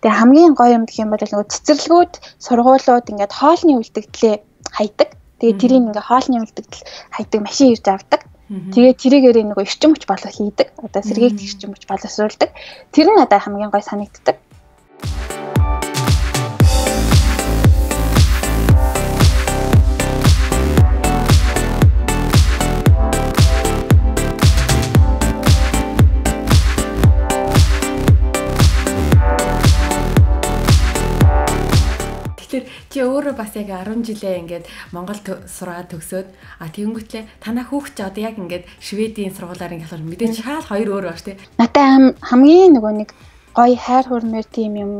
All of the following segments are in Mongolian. Тэгээ хамгийн гоё юм гэх юм бол нөгөө цэцэрлэгүүд, сургуулиуд ингээд хоолны үлдэгдлээ хайдаг. Тэгээ тэрийг ингээд хоолны үлдэгдэл хайдаг машин ирж авдаг. Тэгээ тэрийгээрээ нөгөө эрчим хүч болох хийдэг. Одоо сэргийг эрчим хүч боловсруулдаг. Тэр нь надад хамгийн гоё санагддаг. Чи өөрөө бас яг 10 жилээ ингээд Монгол сураад төгсөөд а тэгэнгүүтлээ танаа хүүхд чи одоо яг ингээд Шведийн сургуулаар ингээд болохоор мэдээж хаал хоёр өөр бааш тий. Надад хамгийн нөгөө нэг гоё хайр хөрмөр тийм юм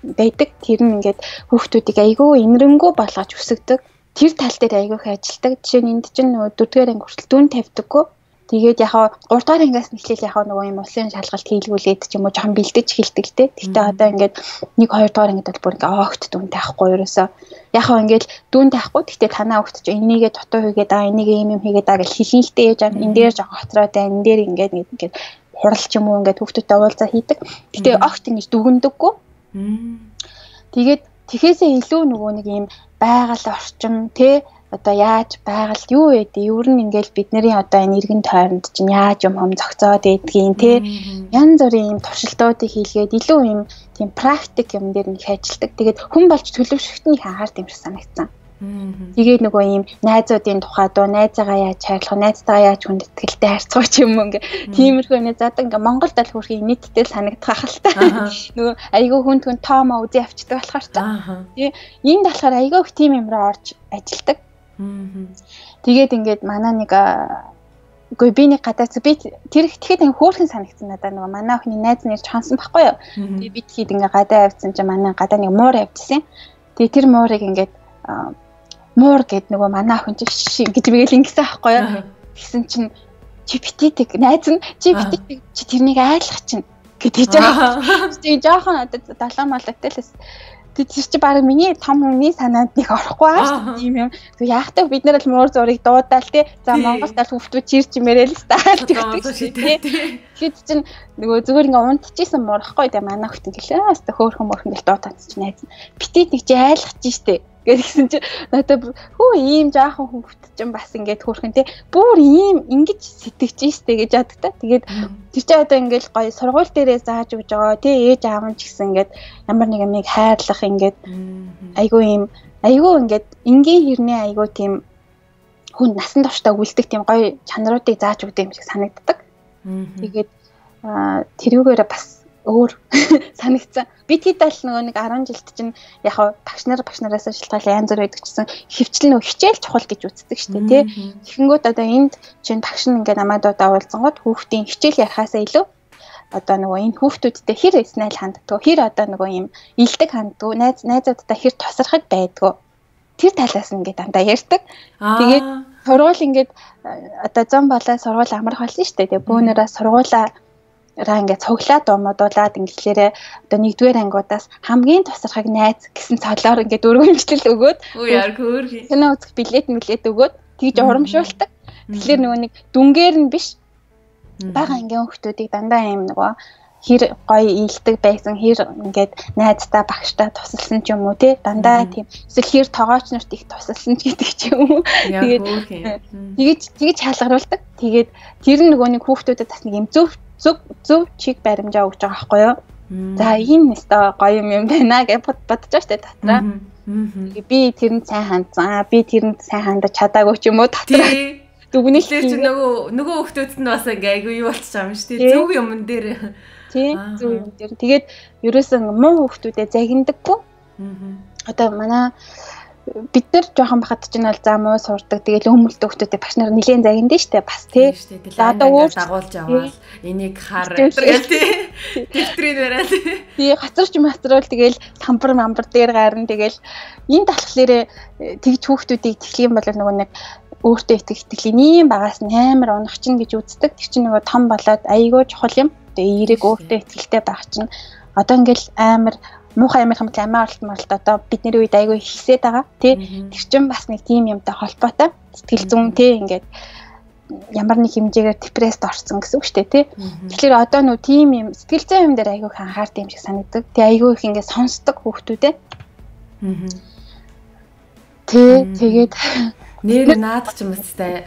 байдаг. Тэр нь ингээд хүүхдүүдийг айгүй инэрэнгүү болгож өсгдөг. Тэр тал дээр айгүйх ажилдаг. Жишээ нь энд чинь нөгөө 4-р анги хүртэл дүүн тавьдаггүй. Тэгээд яг 3-р ангиас эхлээл яг нөгөө юм улсын шалгалт хийлгүүлээд ч юм уу жоохон бэлдэж эхэлдэг те. Тэгтээ одоо ингээд 1-2-р ангид бол бүр ингээд огт дүн тахгүй ерөөсөө. Яг ингээд дүн тахгүй тэгтээ танаа өгч энийгээ дотоо хийгээд аа энийг юм хийгээд аа гэж хилэнхтэй яж аа энэ дээр жоохон хотроод аа энэ дээр ингээд хуралч юм уу ингээд хөвгтөдөө уулзаа хийдэг. Тэгтээ огт ингэж дүгнэдэггүй. Тэгээд тэхээсээ илүү нөгөө нэг юм байгаль орчин те одоо яаж байгальд юу ядээ ер нь ингээл бидний одоо энэ иргэн тойронд чинь яаж юм зохицоод байдгийг те янз бүрийн юм туршилтуудыг хийлгээд илүү юм тийм практик юм дээр нь хийжилдэг. Тэгээд хүн болж төлөвшөлтний хаагаар дэмжих санагдсан. Тэгээд нөгөө юм найзуудын тухай доо найзаагаа яаж харьцах, найзтайгаа яаж хүнд итгэлтэй харьцах ч юм ингээ тиймэрхүү нэ зад ингээ Монголд аль хүрхийн нийтдээ санагдах хаалтай. Нөгөө айгүй хүн тоомоо үзий авчдаг болохоор тий энд болохоор айгүй их тийм юмроо орж ажилдаг. Тэгээд ингээд манай нэг гобиний гадаац би тэр их тэгэхэд хөөрхөн санагдсан надаа нөгөө манай охины найз нэрч хансан байхгүй юу. Тэгээд би тэгэхэд ингээд гадаа авцсан чинь манай гадаа нэг муур авчихсан. Тэгээд тэр муурыг ингээд муур гэд нөгөө манай охин чинь гэж мэгэл ингэсэн байхгүй юу. Тэгсэн чинь чи бититик найз нь чи бититик чи тэрнийг айлах чинь гэж хэлж байгаа. Тэгээд жоохон одоо далаа малтай л байсан. Тэр чи баг миний том хүний санаанд нэг орохгүй аа тийм юм. Тэг яг таг бид нар л муур зургийг дуудаал тий. За Монголд аль хөвгтүүд чир чимээрэл стайл тэгдэг тий. Тэгэд чин нөгөө зүгээр ингээ унтчихсан муурхгүй тий. Манай хөтөн гэлээ. Аста хөөхөн мөрхөн гэл дуудаац чи найз. Битит нэг чи айлах чи штэ. Гэсэн чи надад хөө ийм жаахан хөвгт чин бас ингээд хөөхөн тий. Бүр ийм ингэж сэтгэж штэ гэж яд та. Тэгээд тэр чи одоо ингээл гоё сургууль дээрээ зааж өгж байгаа тий. Ээж аав нь ч гэсэн ингээд ямар нэг юм хайрлах ингээд айгүй ингээд энгийн хэрнээ айгүй тийм хүн насан туршдаа үлдэх тийм гоё чанаруудыг зааж өгдөг юм шиг санагддаг. Тэгээд тэрүүгээр бас өөр санагдсан. Бид хэд л нөгөө нэг 10 жилд чинь яг багш нараас шилтгаал янз бүр байдаг гэсэн хөвчлэн нөгөө хичээл чухал гэж үздэг шүү дээ тий. Тэгэнгүүт одоо энд чинь багш нь ингээд намайг даавалцсан гот хүүхдийн хичээл ярихаасаа илүү одоо нөгөө энэ хүүхдүүдтэй хэр эснайл ханддаг, хэр одоо нөгөө юм илдэг ханддаг, найзуудтай хэр тосархаг байдаг. Тэр талаас нь ингээд дандаа ярьдаг. Тэгээд сургууль ингээд одоо зам болоо сургууль амар холсон шүү дээ. Бүүнээрээ сургуулаараа ингээд цуглаад модуулаад ингэлээрээ одоо 1-р ангиудаас хамгийн тосархаг найз гэсэн цолоор ингээд өргөмжлөл өгөөд кино үзэх билет өгөөд тэгж урамшуулдаг. Тэгэхээр нөгөө нэг дүнгээр нь биш бага ангийн хүмүүсүүдийг дандаа юм нөгөө хэр гоё ийдэг байсан хэр ингээд найзтай багштай тусалсан ч юм уу те дандаа тийм эсвэл хэр тогооч нарт их тусалсан ч гэдэг ч юм уу тэгээд шалгаруулдаг. Тэгээд тэр нөгөө нэг хүмүүсүүдэд бас нэг юм зөв чиг баримжаа өгч байгаа байхгүй юу. За энэ нэстэ гоё юм байна гэж бодож байгаа штэ татраа. Би тэрэнд сайн хандсан. Би тэрэнд сайн хандаж чадаагүй ч юм уу татраа. Дүгнэлтэр чи нөгөө хөвгтүүд нь бас ингээ айгүй юу болчих юм шүү дээ. Зөв юм дээр. Тий, зөв юм дээр. Тэгээд ерөөсөн муу хөвгтүүдээ загиндаггүй. Одоо манай бид нар жоохон бахад чинь бол зам уу сурдаг. Тэгэл өмөлт хөвгтүүдээ багш нар нэлээд загиндэн шүү дээ. Бас тий. За одоо өөр дагуулж яваал энийг хар гэл тий. Тэлтрийн бариад. Тий, гацарч матрал тэгэл самбар дээр гарна. Тэгэл энэ талхлаарэ тэгж хөвгтүүдийг тэглэх юм бол нөгөө нэг өөртөө итгэлийн багаас нь амар унах чинь гэж үздэг. Тэр чинь нөгөө том болоод айгүй чухал юм. Тэгээ эрэг өөртөө итгэлтэй байх чинь одоо ингээл амар муухай амар хамт амиа оролт одоо бидний үед айгүй ихсээд байгаа тий. Тэр чинь бас нэг тийм юмтай холбоотой. Сэтгэл зүйн тий ингээд ямар нэг хэмжээгээр депресд орсон гэсэн үг шүү дээ, тий. Тэгэхээр одоо нүү тийм юм сэтгэл зүйн юм дээр айгүй их анхаард юм шиг санагддаг. Тэгээ айгүй их ингээд сонсдог хүүхдүүдээ. Тэгээд нэр наад ч юм уу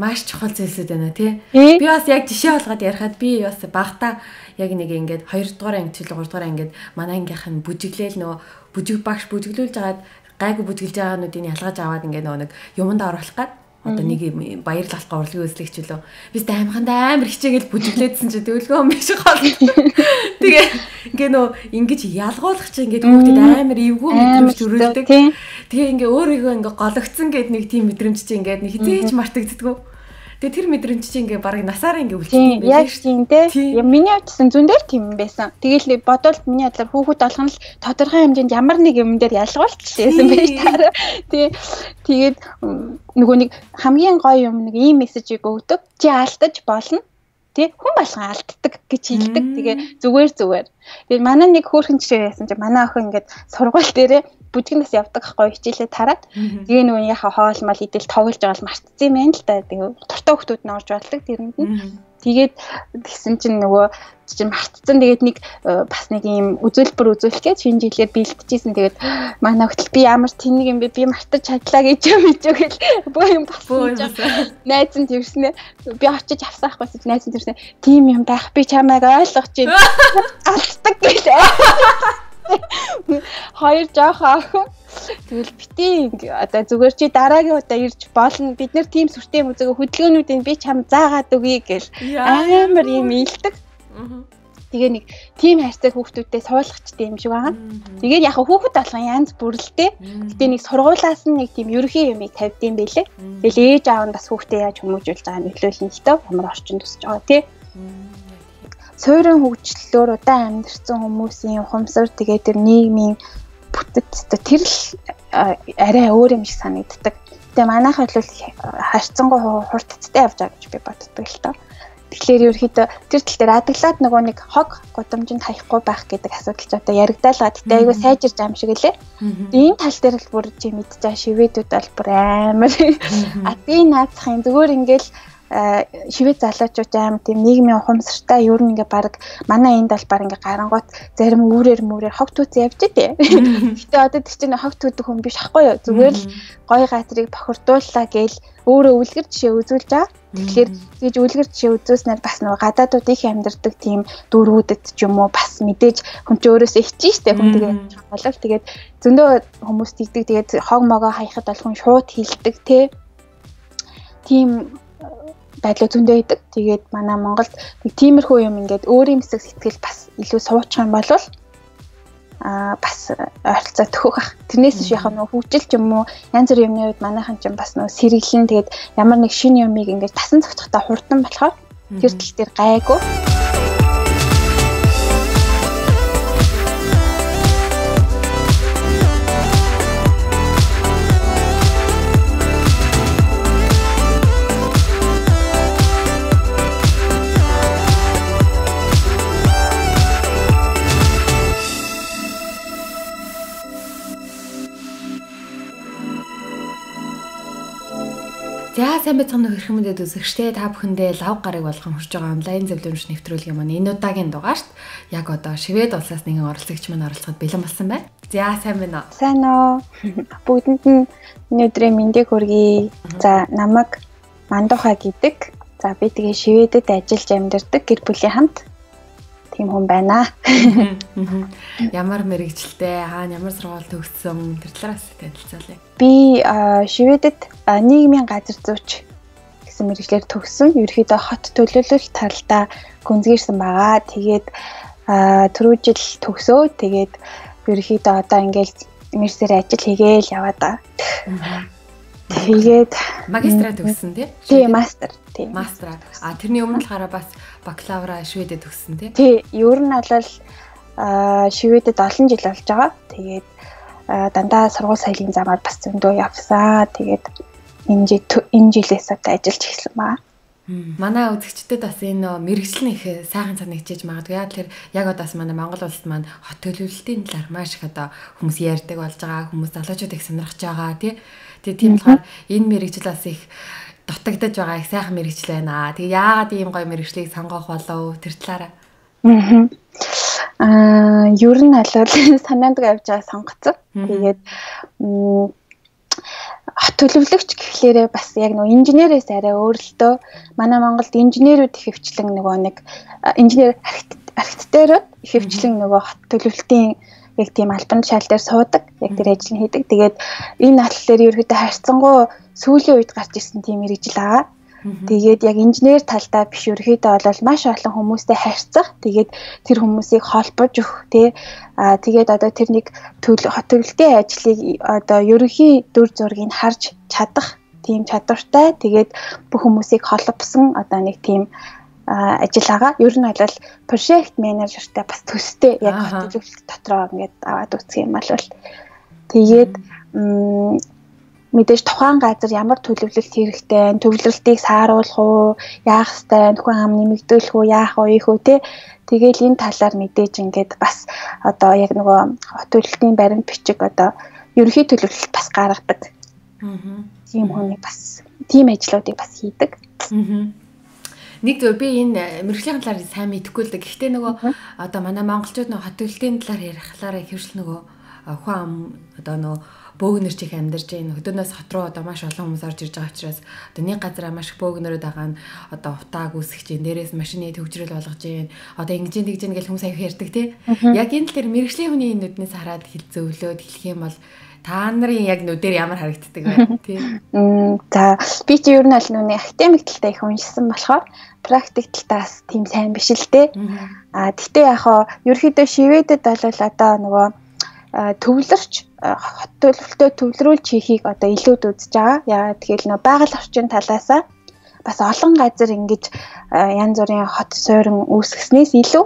маш чухал зүйлсүүд байна, тий. Би бас яг жишээ болгоод ярихад би бас багтаа яг нэг ингээд 2 дугаар анги 3 дугаар ангид манай ангийнхан бүжиглээл нөгөө бүжиг багш бүжиглүүлж агаад гайгүй бүжиглж байгаагаануудыг ялгаж аваад ингээд нөгөө нэг юмд оруулах гад одоо нэг баярл алхах урлагийн үзлэгч лөө биз дээ амхандаа амар хичээгээл бүжиглээдсэн чи төвлөгөө юм биш гол. Тэгээ ингээ нөө ингэж ялгуулах чи ингээд хүүхдэд амар эвгүй мэдрэмж төрүүлдэг. Тэгээ ингээ өөрийгөө ингээ гологцсон гэд нэг тийм мэдрэмж чи ингээд хизээч мартагддггүй. Тэгээ тэр мэдрэмж чи ингээ бараг насаараа ингээ үлдсэн байх шүү дээ. Миний хувьдсан зүүн дээр тийм байсан. Тэгээл бодвол миний бодлоор хүүхэд олгоно л тодорхой хэмжээнд ямар нэг юм дээр ялгуулт гэсэн байж таараа. Тэгээд нөгөө нэг хамгийн гоё юм нэг ийм мессежийг өгдөг. Чи алдаж болно. Тэ хүн болгон алддаг гэж хэлдэг. Тэгээ зүгээр. Тэгээд манай нэг хөөрхөн жишээ байсан чи манай охин ингээд сургууль дээрээ бүжгэндээс явдаг ахгүй хичээлээ тараад тэгээ нөгөө яха хоолмал идэл тоглож байгаа л мартсан юм байна л да. Тэгээ дуртай хүмүүс нь орж болдог тэрэнд нь. Тэгээд тэгсэн чинь нөгөө чи мартсан тэгээд нэг бас нэг ийм үзүүлбэр үзүүлэхээ шинэ жилээр бэлтжижсэн. Тэгээд манай хөтөл би ямар тэнэг юм бэ? Би мартаж чадлаа гэж юм ижүүгэл бөө юм болсон. Найз нь тэрснэ. Би очиж авсаахгүйс найз нь тэрснэ. Тим юм байх би чамайг ойлгож чинь. Алддаг гэлээ. Хоёр жоохон охин. Тэгвэл бити одоо зүгээр чи дараагийн удаа ирж болно. Бид нэр тийм сүртэй үзэг хөдөлгөөнүүдийн би чам заагаад өгье гэл амар юм илдэг. Тэгээ нэг тийм хайртай хүүхдүүдтэй суулгачтай юм шиг байгаа. Тэгээд яг хүүхэд болгон янз бүрэлтэй. Гэтэ нэг сургуулаас нь нэг тийм ерөхийн юмыг тавьдсан байлээ. Тэгэл ээж аав нь бас хүүхдээ яаж хүмүүжүүлж байгааг нөлөөлнө гэдэг ямар орчин төсөж байгаа тий. Суурин хөгжлөөр удаан амьдэрсэн хүмүүсийн ухамсар тэгээд тэр нийгмийн бүтэц тэр л арай өөр юм шиг санагддаг. Гэтэ манайх бол харьцангуй хурдтай явж байгаа гэж би боддог л тоо. Тэгэхээр ерөөхдөө тэр тал дээр адаглаад нөгөө нэг хог гудамжинд хаяхгүй байх гэдэг асуудал ч одоо яригдаалгаад тэ айгүй сайжирч байгаа юм шиг лээ. Энэ тал дээр л бүр чи мэдчихэ шивэдүүд бол бүр амар. А би наацхан зүгээр ингээл шивэд залуучууд аим тийм нийгмийн ухамсартай ер нь ингээ баг манай энд бол баг ингээ гарангуут зарим мөрээр хог түүц явж дээ. Гэтэ одоо тэр чинь хог түүдэг хүн биш ахгүй юу. Зүгээр л гоё гаатрыг бохирдууллаа гээл өөрөө үлгэр жишээ үзүүлж байгаа. Тэгэхээр тийж үлгэр жишээ үзүүлснээр бас нөгөө гадаадууд их амьдардаг тийм дөрүүдэд ч юм уу бас мэдээж хүн ч өөрөөсөө хичээш тээ хүн тэгээ болол тэгээд зөндөө хүмүүс тийдэг тэгээд хог могоо хаяхад бол хүн шууд хилдэг те. Тийм байдлаа зөндөө идэг. Тэгээд манай Монголд нэг тиймэрхүү юм ингээд өөрийн хэсэг сэтгэл бас илүү суучих юм болвол бас ойролцоо төхөх ах. Тэрнээс шиг яхаа нөө хөгжилч юм уу янз бүр юмны үед манайхан ч бас нөө сэргэлэн тэгээд ямар нэг шинэ юмыг ингээд тасан цогцохтой хурдан болохоор тэр тал дээр гайгүй. Сайн байцгаана уу хэрхэн мэдээд үзэгчтэй та бүхэндээ лав гараг болгон хүрч байгаа онлайн зөвлөмж нэвтрүүлгийн маань энэ удаагийн дугаарт яг одоо Швед улсаас нэгэн оролцогч маань оролцоход бэлэн болсон байна. За сайн байна уу? Сайн уу. Бүгдэнд нь өнөөдрийн мэндийг хүргэе. За намайг Мандуха гэдэг. За би тэгээ Шведэд ажиллаж амьдардаг гэр бүлийн хамт тийм хүн байна. Ямар мэрэгчлээ, хаана ямар сургууль төгссөн, тэр талаас танилцуулъя. Би Шведэд нийгмийн газар зүйч гэсэн мэргэжлээр төгссөн. Ерөнхийдөө хот төлөөлөл талдаа гүнзгийрсэн байгаа. Тэгээд түрүү жил төгсөө. Тэгээд ерөнхийдөө одоо ингээл мэрсээр ажил хийгээл яваа да. Тэгээд магистраа төгссөн тий? Тий, мастер. Тий. Мастер. А тэрний өмнө хараа бас бакалавра Шведэд төгссөн тий? Тий, ер нь бол Шведэд олон жил болж байгаа. Тэгээд дандаа сургууль соёлын замаар бас зөндөө явсаа. Тэгээд энэ жилээс одоо ажиллаж эхэлсэн ба. Манай үзэгчдэд бас энэ мэргэжлийн их сайхан санагдчихж магадгүй. Тэгэхээр яг одоос манай Монгол улсад маань хот төлөвлөлтийн талаар маш их одоо хүмүүс ярьдаг болж байгаа. Хүмүүс залуучууд их сонирхож байгаа тий. Тэгээд тийм болохоор энэ мэргэжил бас их дутагдж байгаа их сайхан мэргэжил байна. Тэгээ яагаад ийм гоё мэргэжлийг сонгох болов тэр талаараа. Ер нь аль санаанд авч байгаа сонгоцсон. Тэгээд төлөвлөгч гэхлээрээ бас яг нөгөө инженерээс арай өөрлөлтөө. Манай Монголд инженерүүд их хөвчлэн нөгөө нэг инженер архитектор их хөвчлэн нөгөө хот төлөвлөлтийн яг тийм албан тушаал дээр суудаг, яг тэр ажил хийдэг. Тэгээд энэ алхлаар ерөөдөө харьцангуй сүүлийн үед гарч ирсэн тийм мэргэжил аа. Тэгээд яг инженер талдаа биш ерөөдөө бол маш олон хүмүүстэй харьцах, тэгээд тэр хүмүүсийг холбож өгөх тий. Тэгээд одоо тэрний хот төлөвлөлтийн ажлыг одоо ерөнхий дүр зургийг харж чадах тийм чадвартай. Тэгээд бүх хүмүүсийг холбосон одоо нэг тийм ажил байгаа. Ер нь бол project manager-тай бас төстэй яг хот төлөвлөлт дотроо ингээд аваад үзэх юм бол тэгээд мэдээж тухайн газар ямар төлөвлөлт хэрэгтэй, төлөвлөлтийг сааруулах уу, яах ёстой, нөхөн ам нэмэгдүүлэх үү, яах уу, ийхүү те. Тэгээл энэ талаар мэдээж ингээд бас одоо яг нөгөө хот төлөвлөлтийн баримт бичиг одоо ерөнхий төлөвлөлт бас гаргадаг. Тийм хүнийг бас тийм ажлуудыг бас хийдэг. Нэгдүгээр би энэ мэргэжлийн талаар сайн мэдэхгүй л да. Гэхдээ нөгөө одоо манай монголчууд нөгөө хот төлөвлөлтийн талаар ярихлаараа хэвшил нөгөө нөхөн ам одоо нөгөө бөөгнөр чих амьдарч байна. Хөдөөнөөс хот руу одоо маш олон хүмүүс орж ирж байгаа учраас одоо нэг газараа маш бөөгнөрөд байгаа нь одоо утааг үсгэж байна. Дээрээс машины төвжрэл болгож байна. Одоо ингэж энэ тэгж ингээл хүмүүс аягүй ярьдаг тий. Яг энэ төр мэргэжлийн хүний нүднээс хараад хэл зөвлөөд хэлэх юм бол та нарын яг нүдээр ямар харагддаг байна тий. За би чи ер нь аль нүний академик талтай их уншсан болохоор практик талтаас тийм сайн биш л дээ. Тэгтээ яг хоо ерөөхдөө шивэдэд болол одоо нөгөө төвлөрч хот төлөвлөлтөө төвлөрүүлж хийхийг одоо илүүд үзэж байгаа. Яагаад тэгэхээр нөө байгаль орчин талаасаа бас олон газар ингэж янз бүрийн хот суурин үүсгэснээс илүү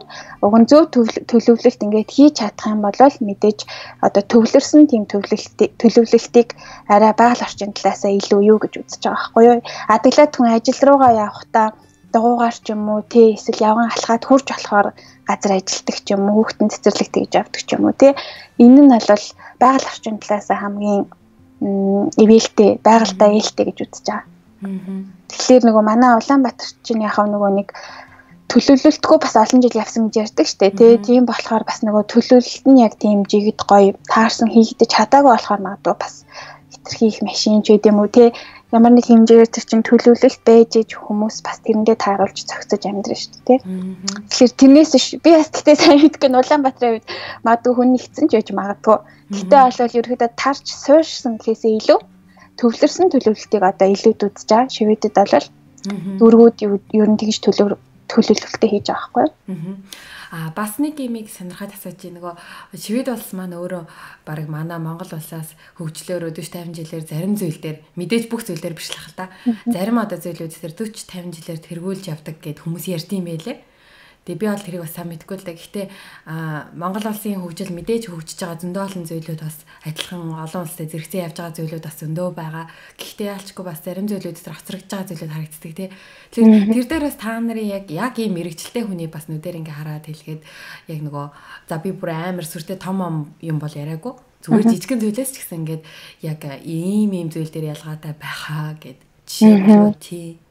уг нь зөв төлөвлөлт ингэж хийж чадах юм бол мэдээж одоо төвлөрсөн тийм төлөвлөлтийг арай байгаль орчин талаасаа илүү юу гэж үзэж байгаа байхгүй юу? Адаглаад хүн ажил руугаа явахдаа дугуугаар ч юм уу тий эсвэл явган алхаад хурж болохоор газар ажилтдаг ч юм уу хүүхдэн цэцэрлэг тэгж авдаг ч юм уу тий энэ нь бол байгаль орчин талаас хамгийн ивэлтэй байгальтай ээлтэй гэж үзэж байгаа. Тэгэхээр нөгөө манай Улаанбаатар чинь яг нөгөө нэг төлөвлөлтгүй бас олон жил явсан гэж ярьдаг штэ тий тийм болохоор бас нөгөө төлөвлөлт нь яг тийм жигд гоё таарсан хийгдэж чадаагүй болохоор магадгүй бас хэтэрхий их машин ч гэдэм үү тий ямар нэг хэмжээгээр тэр чинь төлөвлөлт байж иж хүмүүс бас тэрэндээ тааруулж цогцож амьдрна шүү дээ. Тэгэхээр тэрнээс би ясталтай сайн мэдгүй Улаанбаатарын үед магадгүй хүн нэгцэн ч байж магадгүй. Гэтэ олвол ерөөдөө тарч суурьшсан гэхээсээ илүү төвлөрсөн төлөвлөлтийг одоо илүүд үзэж байгаа. Шведэд бол дөрвүүд ер нь тэгж төлөвлөлттэй хийж байгаа байхгүй. Бас нэг юмыг сонирхоод асууж ий нөгөө Швед улс маань өөрөө баг манай Монгол улсаас хөгжлөөр 40-50 жилээр зарим зүйл дээр мэдээж бүх зүйл дээр бишлэх л та. Зарим одоо зүйлүүд төр 40-50 жилээр тэргүүлж явдаг гэд хүмүүс ярьдсан байлээ. Тэгээ би бол тэрийг бас сайн мэдгүй л да. Гэхдээ Монгол улсын хөгжил мэдээж хөгжиж байгаа зөндөө олон зүйлүүд бас адилхан олон улстай зэрэгцээ явж байгаа зүйлүүд бас зөндөө байгаа. Гэхдээ яалчгүй бас зарим зүйлүүд төр хоцрогдж байгаа зүйлүүд харагддаг тий. Тэгэхээр тэр дээр бас та нарын яг ийм мэрэгчлээ хүний бас нүдээр ингээ хараад хэлгээд яг нөгөө за би бүр амар сүртэй том юм бол яриаггүй. Зүгээр жижигэн зүйлээс ч гэсэн ингээд яг ийм зүйл дээр ялгаатай байхаа гэд чи юу тий.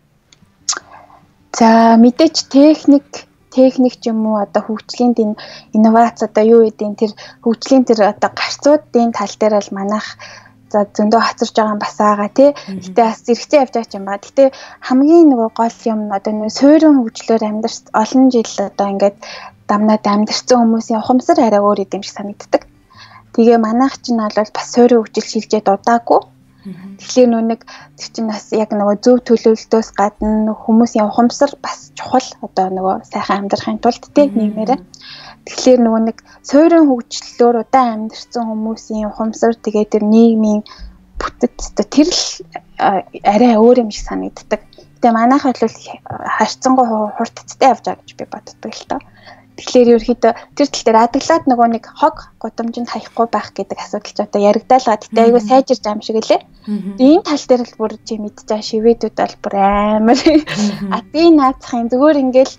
За мэдээч техник юм уу одоо хөгжлийн энэ инновац одоо юу гэдэг тэр хөгжлийн тэр одоо гарцуудын тал дээр бол манайх за зөндөө хацарч байгаа бас байгаа тий. Гэтэ бас зэрэгцээ явж байгаа юм ба. Гэтэ хамгийн нөгөө гол юм одоо нөө суурин хөгжлөөр амьдарч олон жил одоо ингээд дамнаад амьдарсан хүмүүсийн ухамсар арай өөр юм шиг санагддаг. Тэгээ манайх чинь бол бас суурин хөгжил шилжээд удаагүй. Тэгэхээр нүг тэр чинь бас яг нөгөө зөв төлөвлөлтөөс гадна хүмүүсийн ухамсар бас чухал одоо нөгөө сайхан амьдрахын тулд тийм нэмээрээ. Тэгэхээр нөгөө нэг суурин хөгжлөөр удаан амьдарсан хүмүүсийн ухамсар тэгээд тэр нийгмийн бүтэц тэр л арай өөр юм шиг санагддаг. Гэтэ манайх бол харьцангуй хурдтай явж байгаа гэж би боддог л тоо. Тэгэхээр ерөөхдөө тэр тал дээр адаглаад нөгөө нэг хог гудамжинд хаяхгүй байх гэдэг асуудалч одоо яригдаалгаа. Гэтэ айгүй сайжирч байгаа юм шиг лээ. Энэ тал дээр л бүр чи мэдчихэж шивэдүүд бол бүр амар. А би наацхан зүгээр ингээл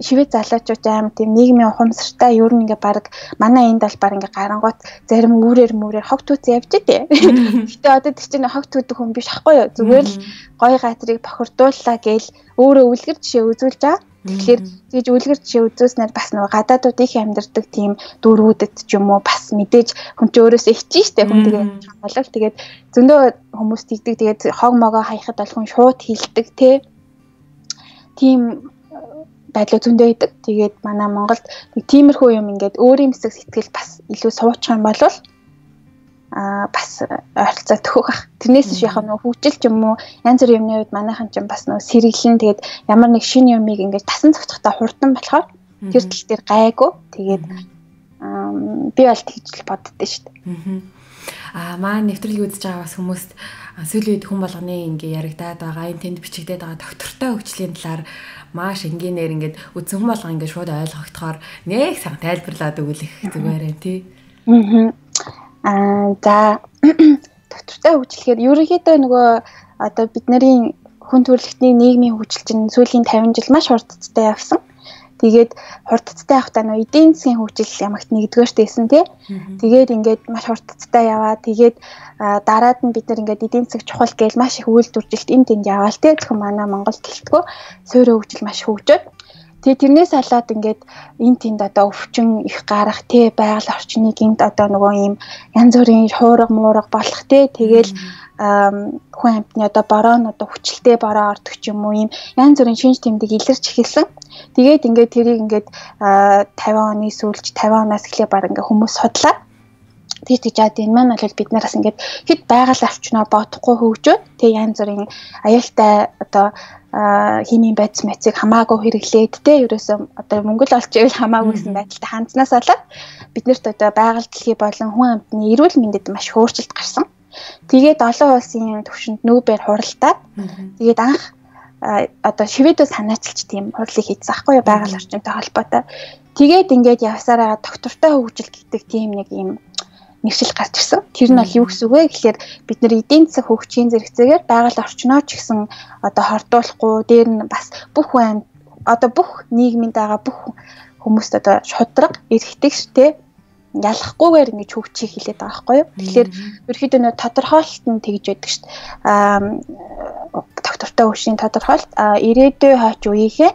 Швед залуучууд аим тийм нийгмийн ухамсартай ер нь ингээ баг манай энд бол баг ингээ гарангуут зарим үүрээр хог түүц явж дээ. Гэтэ одоо тийч нэг хог түүдэг хүн биш ахгүй юу. Зүгээр л гоё гаатрыг бохирдууллаа гээл өөрөө үлгэр жишээ үзүүлж байгаа. Тэгэхээр тийж үлгэр жишээ үзүүлснээр бас нөгөө гадаадууд их амьдардаг тийм дөрвүүдэд ч юм уу бас мэдээж хүн ч өөрөөсөө хичнээн штэ хүн тэгээ болов. Тэгээд зөндөө хүмүүс тийдэг тэгээд хог могоо хаяхад бол хүн шууд хилдэг те. Тийм байдлаа зөндөө идэг. Тэгээд манай Монголд нэг тиймэрхүү юм ингээд өөрийн хэсэг сэтгэл бас илүү суучих юм бол бас ойролцоо төхөх ах. Тэрнээс шиг яг нөх хөгжил ч юм уу янз бүрийн юмны үед манайхан ч бас нөх сэргэлэн тэгээд ямар нэг шинэ юмыг ингээд тасан цогцохтой хурдан болохоор тэр тал дээр гайгүй. Тэгээд би бол тэгж л боддөө шүү дээ. Маа нэвтрэлийг үзэж байгаа бас хүмүүст сүүлийн үед хүн болгоны ингээ яригдаад байгаа, энэ тэнд бичигдээд байгаа доктортой хөгжлийн талаар маш энгийнээр ингээд үзэн хүн болгоо ингээ шууд ойлгогдохоор нэг сан тайлбарлаад өгөх зүгээрээ тий. За доктортой хөгжлөхээр ерөнхийдөө нөгөө одоо бидний хүн төрөлхтний нийгмийн хөгжил чинь сүүлийн 50 жил маш хурдтай явсан. Тэгээд хурдтай явахдаа нөө эдийн засгийн хөгжил ямагт нэгдүгээр тейсэн тий. Тэгээд ингээд маш хурдтай яваа. Тэгээд дараад нь бид нар ингээд эдийн засаг чухал гээл маш их үйлдвэржилт энд тэнд яваал тий. Зөвхөн манай Монголд гэлтгүй суурь хөгжил маш хөгжөөд. Тэгээд тэрнээс халаад ингээд энд тэнд одоо өвчин их гарах тий. Байгаль орчныг энд одоо нөгөө ийм янз бүрийн хуурга муурга болох тий. Тэгээл хүн амьтны одоо бороо одоо хүчтэй бороо ордог ч юм уу ийм янз бүрийн шинж тэмдэг илэрч эхэлсэн. Тэгээд ингээд тэрийг ингээд 50 оны сүүлж 50 оноос эхлээ баг ингээд хүмүүс судлаа. Тэгээд тийж яа энэ маань бол бид нараас ингээд хэд байгаль орчноо бодохгүй хөгжөөд тэг янз бүрийн аюултай одоо химийн бодис мэцийг хамаагүй хэрэглээд тэ ерөөсөө одоо мөнгөл олчихвэл хамаагүйсэн байдалтай хандснаас болоод биднэрт одоо байгаль дэлхий болон хүн амьтны эрүүл мэндэд маш хөөрчлөлт гарсан. Тэгээд олон улсын түвшинд нүүбээр хуралдаад тэгээд анх одоо Шведөө санаачилж тийм хурлыг хийсэн аахгүй байгаль орчинтой холбоотой. Тэгээд ингээд явсараа доктортой хөгжил гэдэг тийм нэг юм нэршил гарч ирсэн. Тэр нь бол юу гэсэн үг вэ гэхээр бид нар эдийн засаг хөгжлийн зэрэгцээгээр байгаль орчноо ч гэсэн одоо хордуулахгүй дээр нь бас бүх хүн одоо бүх нийгмийн дагаа бүх хүмүүст одоо шудраг эргэхтэй ялахгүйгээр ингэж хөгжиж хэлээд байгаа байхгүй юу. Тэгэхээр ерөөхдөө нөө тодорхойлолт нь тэгж байдаг шүү дээ. Доктортой хөгжлийн тодорхойлолт ирээдүйн хойч үеийнхээ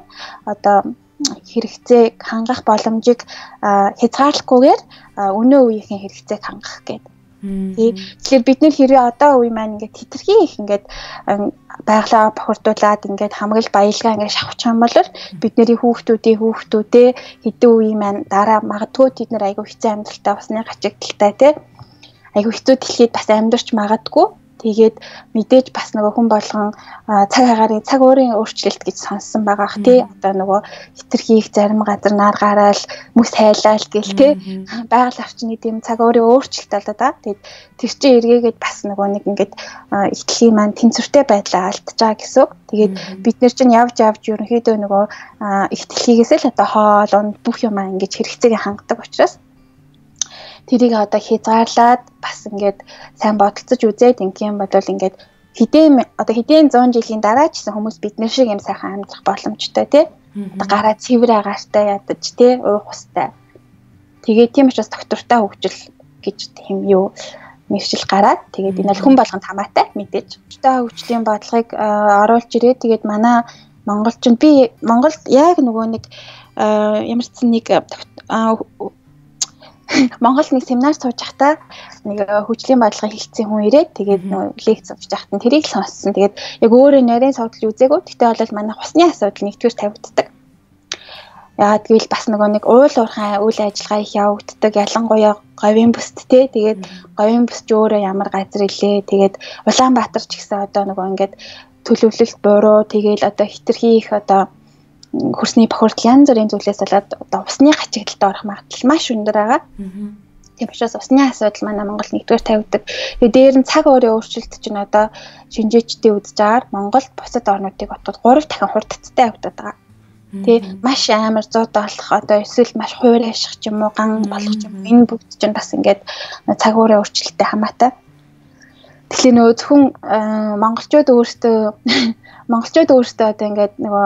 одоо хэрэгцээг хангах боломжийг хязгаарлахгүйгээр өнөө үеийнхээ хэрэгцээг хангах гэдэг. Тэгэхээр бид нэр хэрэг одоо үе маань ингээд хэтэрхий их ингээд байгалаа бохирдуулаад ингээд хамгаал баялгаа ингээд шавчих юм бол бидний хүүхдүүдээ хэдэн үеийн маань дараа магадгүй тэд нар айгүй хэцэн амьдралтай усны гачигдaltaй тий айгүй хэцүү дэлхийд бас амьдарч магадгүй. Тэгээд мэдээж бас нөгөө хүн болгон цаг агарын цаг уурын өөрчлөлт гэж сонссон байгаа х тий одоо нөгөө хэтэрхийх зарим газар нар гараал мөс хайлаал гэл тий байгаль орчны тийм цаг уурын өөрчлөлт болоод байгаа. Тэгээд тэр чинь эргээгээд бас нөгөө нэг ингээд ихтлийн маань тэнцвэртэй байдлаа алдчихж байгаа гэсэн. Тэгээд бид нэр чинь явж ерөнхийдөө нөгөө ихтлийгээс л одоо хоол унд бүх юм аа ингэж хэрэгцээг хангадаг учраас тэрийг одоо хязгаарлаад бас ингээд сайн бодолцож үзээд ингээм бодвол ингээд хэдэн 100 жилийн дараа ч гэсэн хүмүүс бид нар шиг юм сайхан амьдрах боломжтой тий. Одоо гараа цэвэр агаартай ядаж тий уух устай. Тэгээ тийм учраас доктортой хөгжил гэж тийм юу нэршил гараад тэгээд энэ бол хүн болгонд хамаатай мэдээж. Доктортой хөгжлийн бодлогыг оруулж ирээ. Тэгээд манай монголчин би Монголд яг нөгөө нэг ямар ч нэг Монгол нэг семинар сууж байхдаа нэг хөгжлийн бодлогын хэлцсэн хүн ирээд тэгээд лекц авч байхдаа тэрийг л сонссон. Тэгээд яг өөрөө нарийн судлал үзээгүй. Тэгтээ бол манай хусны асуудал нэгдүгээр тавигддаг. Яагаад гэвэл бас нөгөө нэг уул уурхай үйл ажиллагаа их явагддаг. Ялангуяа говийн бүсд те. Тэгээд говийн бүсч өөрөө ямар газар илээ. Тэгээд Улаанбаатар ч гэсэн одоо нөгөө ингээд төлөвлөлт буруу. Тэгээл одоо хитрхи их одоо хөрсний бохирдол янз бүрийн зүйлээс болоод одоо усны гачигдалд орох магадлал маш өндөр байгаа. Тийм учраас усны асуудал манай Монголд нэгдүгээр тавигддаг. Тэгээд дээр нь цаг уурын өөрчлөлт чинь одоо шинжээчдийн үзэж агаар Монголд бусад орнуудыг отод 3 дахин хурдтай явагдаад байгаа. Тэ маш амар 100 болох одоо эсвэл маш хуур аших ч юм уу ган болох ч юм энэ бүгд чинь бас ингээд цаг уурын өөрчлөлттэй хамаатай. Тэгэхээр нөө зөвхөн монголчууд өөрсдөө одоо ингээд нөгөө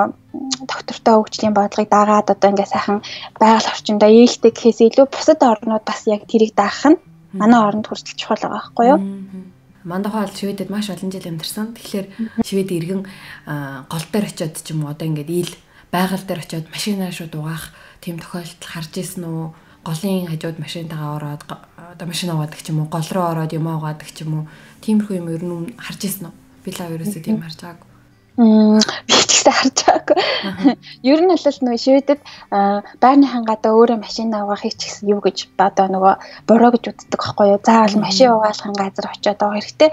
доктортой хөгжлийн бодлогыг дагаад одоо ингээд сайхан байгаль орчиндөө ээлтэй гэхээс илүү бусад орнууд бас яг тэрийг даах нь манай оронд хүртэл чухал байгаа байхгүй юу? Мандахаа бол Шведэд маш олон жил амьдарсан. Тэгэхээр Швед иргэн гол дээр очиод ч юм уу одоо ингээд ил байгаль дээр очиод машинаа шууд угаах тийм тохиолдол харж ирсэн үү? Голын хажууд машинтайгаа ороод одоо машин аваадаг ч юм уу, гол руу ороод юм аваадаг ч юм уу. Тиймэрхүү юм ер нь харж ирсэн үү? Би л ерөөсөө тийм харж байгаагүй. Би ч гэсэн харж байгаагүй. Ер нь бол нөгөө Шведэд байрныхан гадаа өөрөө машин авах их гэсэн юу гэж одоо нөгөө буруу гэж үздэг байхгүй юу? Заавал машин угаалхан газар очиод авах хэрэгтэй.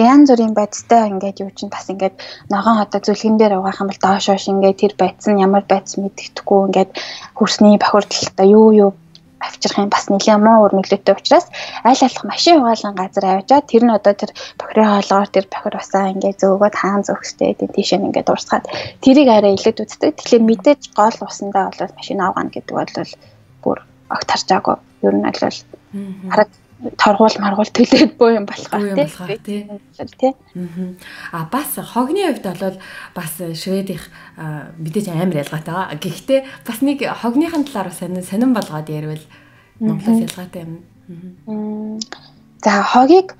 Янз бүрийн бодистой ингээд юу чинь бас ингээд ногоон одоо зүлгэн дээр угаах юм бол доош хойш ингээд тэр бодис нь ямар бодис мэддэхгүй ингээд хөрсний бохирдолтой юу авчрах юм бас нэлээд муу өр нөлөөтэй учраас аль алах машин угаалгын газар авчаа тэр нь одоо тэр бохирын хоолгоор тэр бохир усаа ингээд зөөгөөд хаан зөөгчтэй тийш ингээд урсгаад тэрийг арай илүүд үздэг. Тэгэхээр мэдээж гол усандаа бол машин авгана гэдэг бол бүр огт харж байгаагүй. Ер нь бол хараг торгуул маргуул төлөөд боо юм болох гэх тийм. А бас хогны хувьд бол бас Шведийн мэдээж амар ялгаатай. Гэхдээ бас нэг хогныхан талаар сонин болгоод ярил Монголоос ялгаатай юм. За хогийг